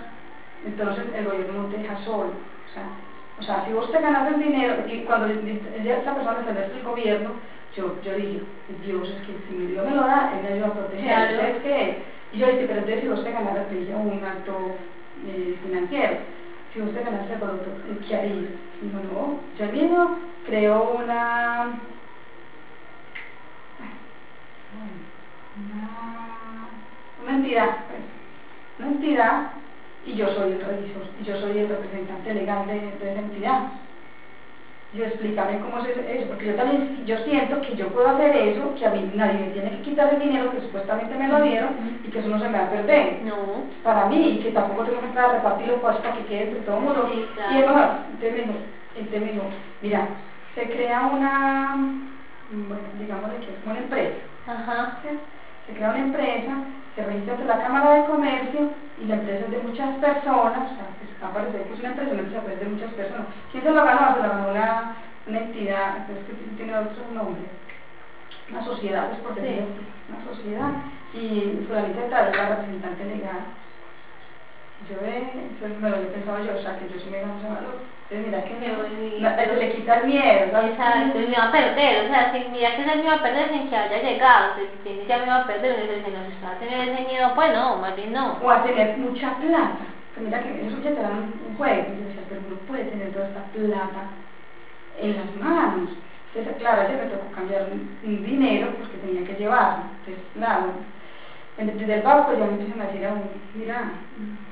Entonces el gobierno no te deja solo, o sea... O sea, si vos te ganas el dinero, y cuando esa persona me salió del gobierno, yo, yo dije, Dios, es que si mi Dios me lo da, él me ayuda a proteger. ¿Sabes qué? Y yo dije, pero entonces si vos te ganas, te dije, un acto eh, financiero, si vos te ganas el producto, ¿qué harías? Y yo, no, yo mismo creo una... una... una entidad, pues, una entidad, y yo soy el revisor, y yo soy el representante legal de, de esa entidad. Yo explicaré cómo es eso, porque yo también yo siento que yo puedo hacer eso, que a mí nadie me tiene que quitar el dinero que supuestamente me lo dieron y que eso no se me va a perder. No. Para mí, y que tampoco tengo que entrar a repartirlo hasta que quede entre todo el mundo. Sí, claro. Y además, entonces me dijo, mira, se crea una, bueno, digamos que es una empresa. Ajá. ¿Sí? Se crea una empresa, se registra ante la Cámara de Comercio y la empresa es de muchas personas, o sea, pues, aparece que es una empresa, una empresa de muchas personas. ¿Quién se lo ganó? Se lo ganó una, una entidad, es que tiene otro nombre, una sociedad, pues por decirlo, sí. Una sociedad, y fulanita tal vez la representante legal. Yo, eh, entonces me lo he pensado yo, o sea, que yo sí me gano ese valor. Entonces mira que me, le quita el miedo, ¿sabes? Exacto, y me va a perder, o sea, si mira que me va a perder sin que haya llegado, si tiene ya me va a perder, uno dice, no, si va a tener ese miedo, pues no, más bien no. O a tener mucha plata, que mira que eso ya te dan un juego, y yo decía, pero uno puede tener toda esta plata en las manos. Entonces, claro, ayer me tocó cambiar un, un dinero, pues que tenía que llevarlo, entonces, claro. Desde el banco ya me empiezan a decir, mira,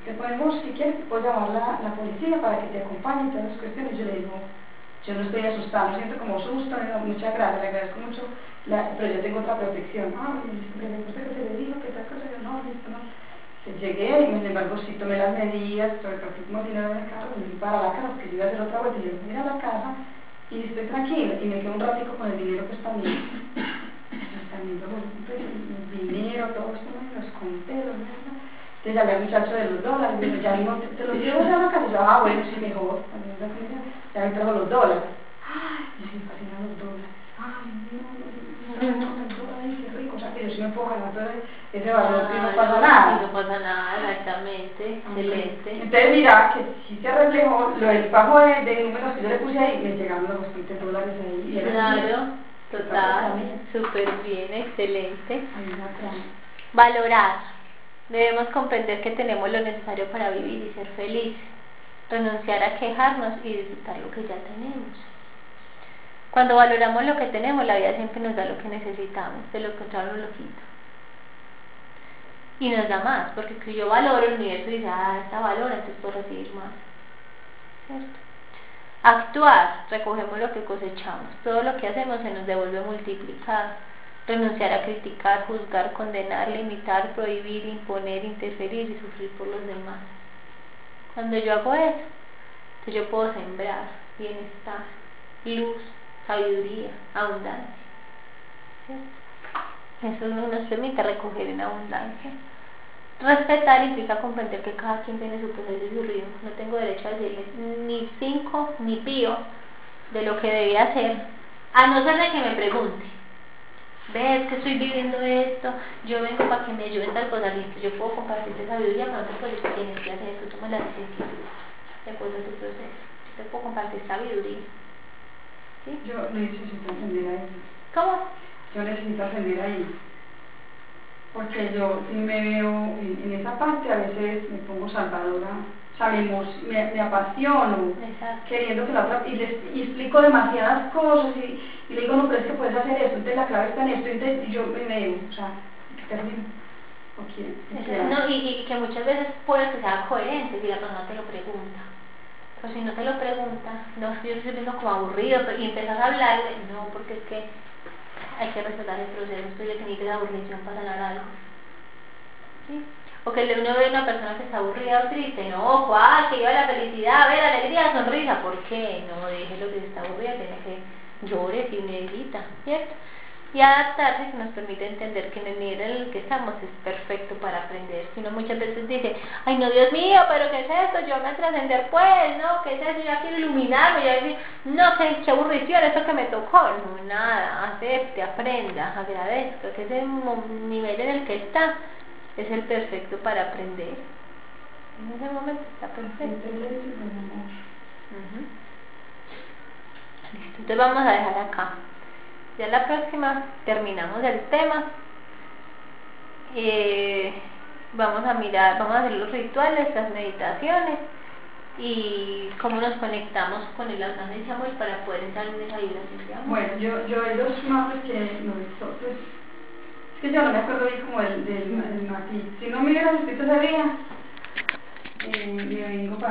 te podemos, si quieres, te puedes llamar la, la policía para que te acompañe y todas las cuestiones. Yo le digo, yo no estoy asustada, no siento como susto, muchas gracias, le agradezco mucho, la, pero yo tengo otra protección. Ah, me gusta que se le dijo, que tal cosa, yo no, listo, no. Entonces, llegué y, sin embargo, sí tomé las medidas, sobre todo que como dinero en el carro, me fui para la casa, porque yo iba a hacer otra vuelta, y yo fui a la casa y estoy tranquila, y me quedo un ratico con el dinero que está mío. También el dinero, todo esto, los conté, los demás. Entonces llamé al muchacho de los dólares, y me dijo, ya mismo te, te los llevo a la casa. Y yo, ah, bueno, sí, mejor. También la comida, ya me trajo los dólares. Ay, yo sí me fascinan los dólares. Ay, no, no, no, no, ay, qué rico. O sea, que yo sí me puedo ganar todo ese valor y no pasa nada. Y no pasa nada, exactamente, excelente. Entonces, mira, que sí se reflejó, lo del pago de, de números que yo le puse ahí, me llegaron los veinte dólares ahí. Y claro. Total, súper bien, excelente. Valorar. Debemos comprender que tenemos lo necesario para vivir y ser feliz. Renunciar a quejarnos y disfrutar lo que ya tenemos. Cuando valoramos lo que tenemos, la vida siempre nos da lo que necesitamos. De lo contrario, nos lo quita. Y nos da más, porque si yo valoro, el universo dice, ah, esta valora, entonces puedo recibir más. ¿Cierto? Actuar, recogemos lo que cosechamos. Todo lo que hacemos se nos devuelve multiplicado. Renunciar a criticar, juzgar, condenar, limitar, prohibir, imponer, interferir y sufrir por los demás. Cuando yo hago eso, yo puedo sembrar bienestar, luz, sabiduría, abundancia. ¿Sí? Eso nos permite recoger en abundancia. Respetar implica comprender que cada quien tiene su proceso y su ritmo. No tengo derecho a decirles ni cinco ni pío de lo que debía hacer, a no ser de que me pregunte: ves que estoy viviendo esto, yo vengo para que me ayuden tal cosa. Yo puedo compartirte sabiduría, pero no te puedo tienes que hacer, tú tomas las decisiones de acuerdo a tu proceso. Yo te puedo compartir sabiduría. ¿Sí? Yo necesito aprender a ellos. ¿Cómo? Yo necesito aprender a ellos. Porque yo me veo en, en esa parte, a veces me pongo salvadora, sabemos, me, me apasiono. Exacto. Queriendo que la otra, y les y explico demasiadas cosas y, y le digo, no, pero es que puedes hacer esto, entonces la clave está en esto, entonces yo me veo, o sea, termino. Okay, okay. No, y, y que muchas veces puede que sea coherente, digamos, no te lo pregunta. Pues si no te lo pregunta, no, yo estoy viendo como aburrido, pero, y empiezas a hablar, no, porque es que hay que respetar el proceso, esto ya tiene que ser aburrición para ganar algo. ¿Sí? O que uno ve a una persona que está aburrida o triste, no, Juan, que lleva la felicidad, a ver, alegría, sonrisa, ¿por qué? No, déjelo que está aburrida, tiene que llore si necesita, ¿cierto? Y adaptarse, que nos permite entender que en el nivel en el que estamos es perfecto para aprender. Si uno muchas veces dice, ay no, Dios mío, pero ¿qué es esto? Yo me trascender pues, ¿no? ¿Qué es eso? Yo ya quiero iluminarme, ya decir, no sé, qué aburrición, esto que me tocó. No, nada, acepte, aprenda, agradezca, que ese nivel en el que está es el perfecto para aprender. En ese momento está perfecto. Uh-huh. Listo, entonces vamos a dejar acá. Ya la próxima terminamos el tema. Eh, vamos a mirar, vamos a hacer los rituales, las meditaciones y cómo nos conectamos con el Arcángel Chamuel para poder entrar en esa vibración. Bueno, yo, yo hay dos mapas que nosotros, es que yo no me acuerdo bien como el del matiz. Si no me hubieras escrito esa día, eh, me vengo para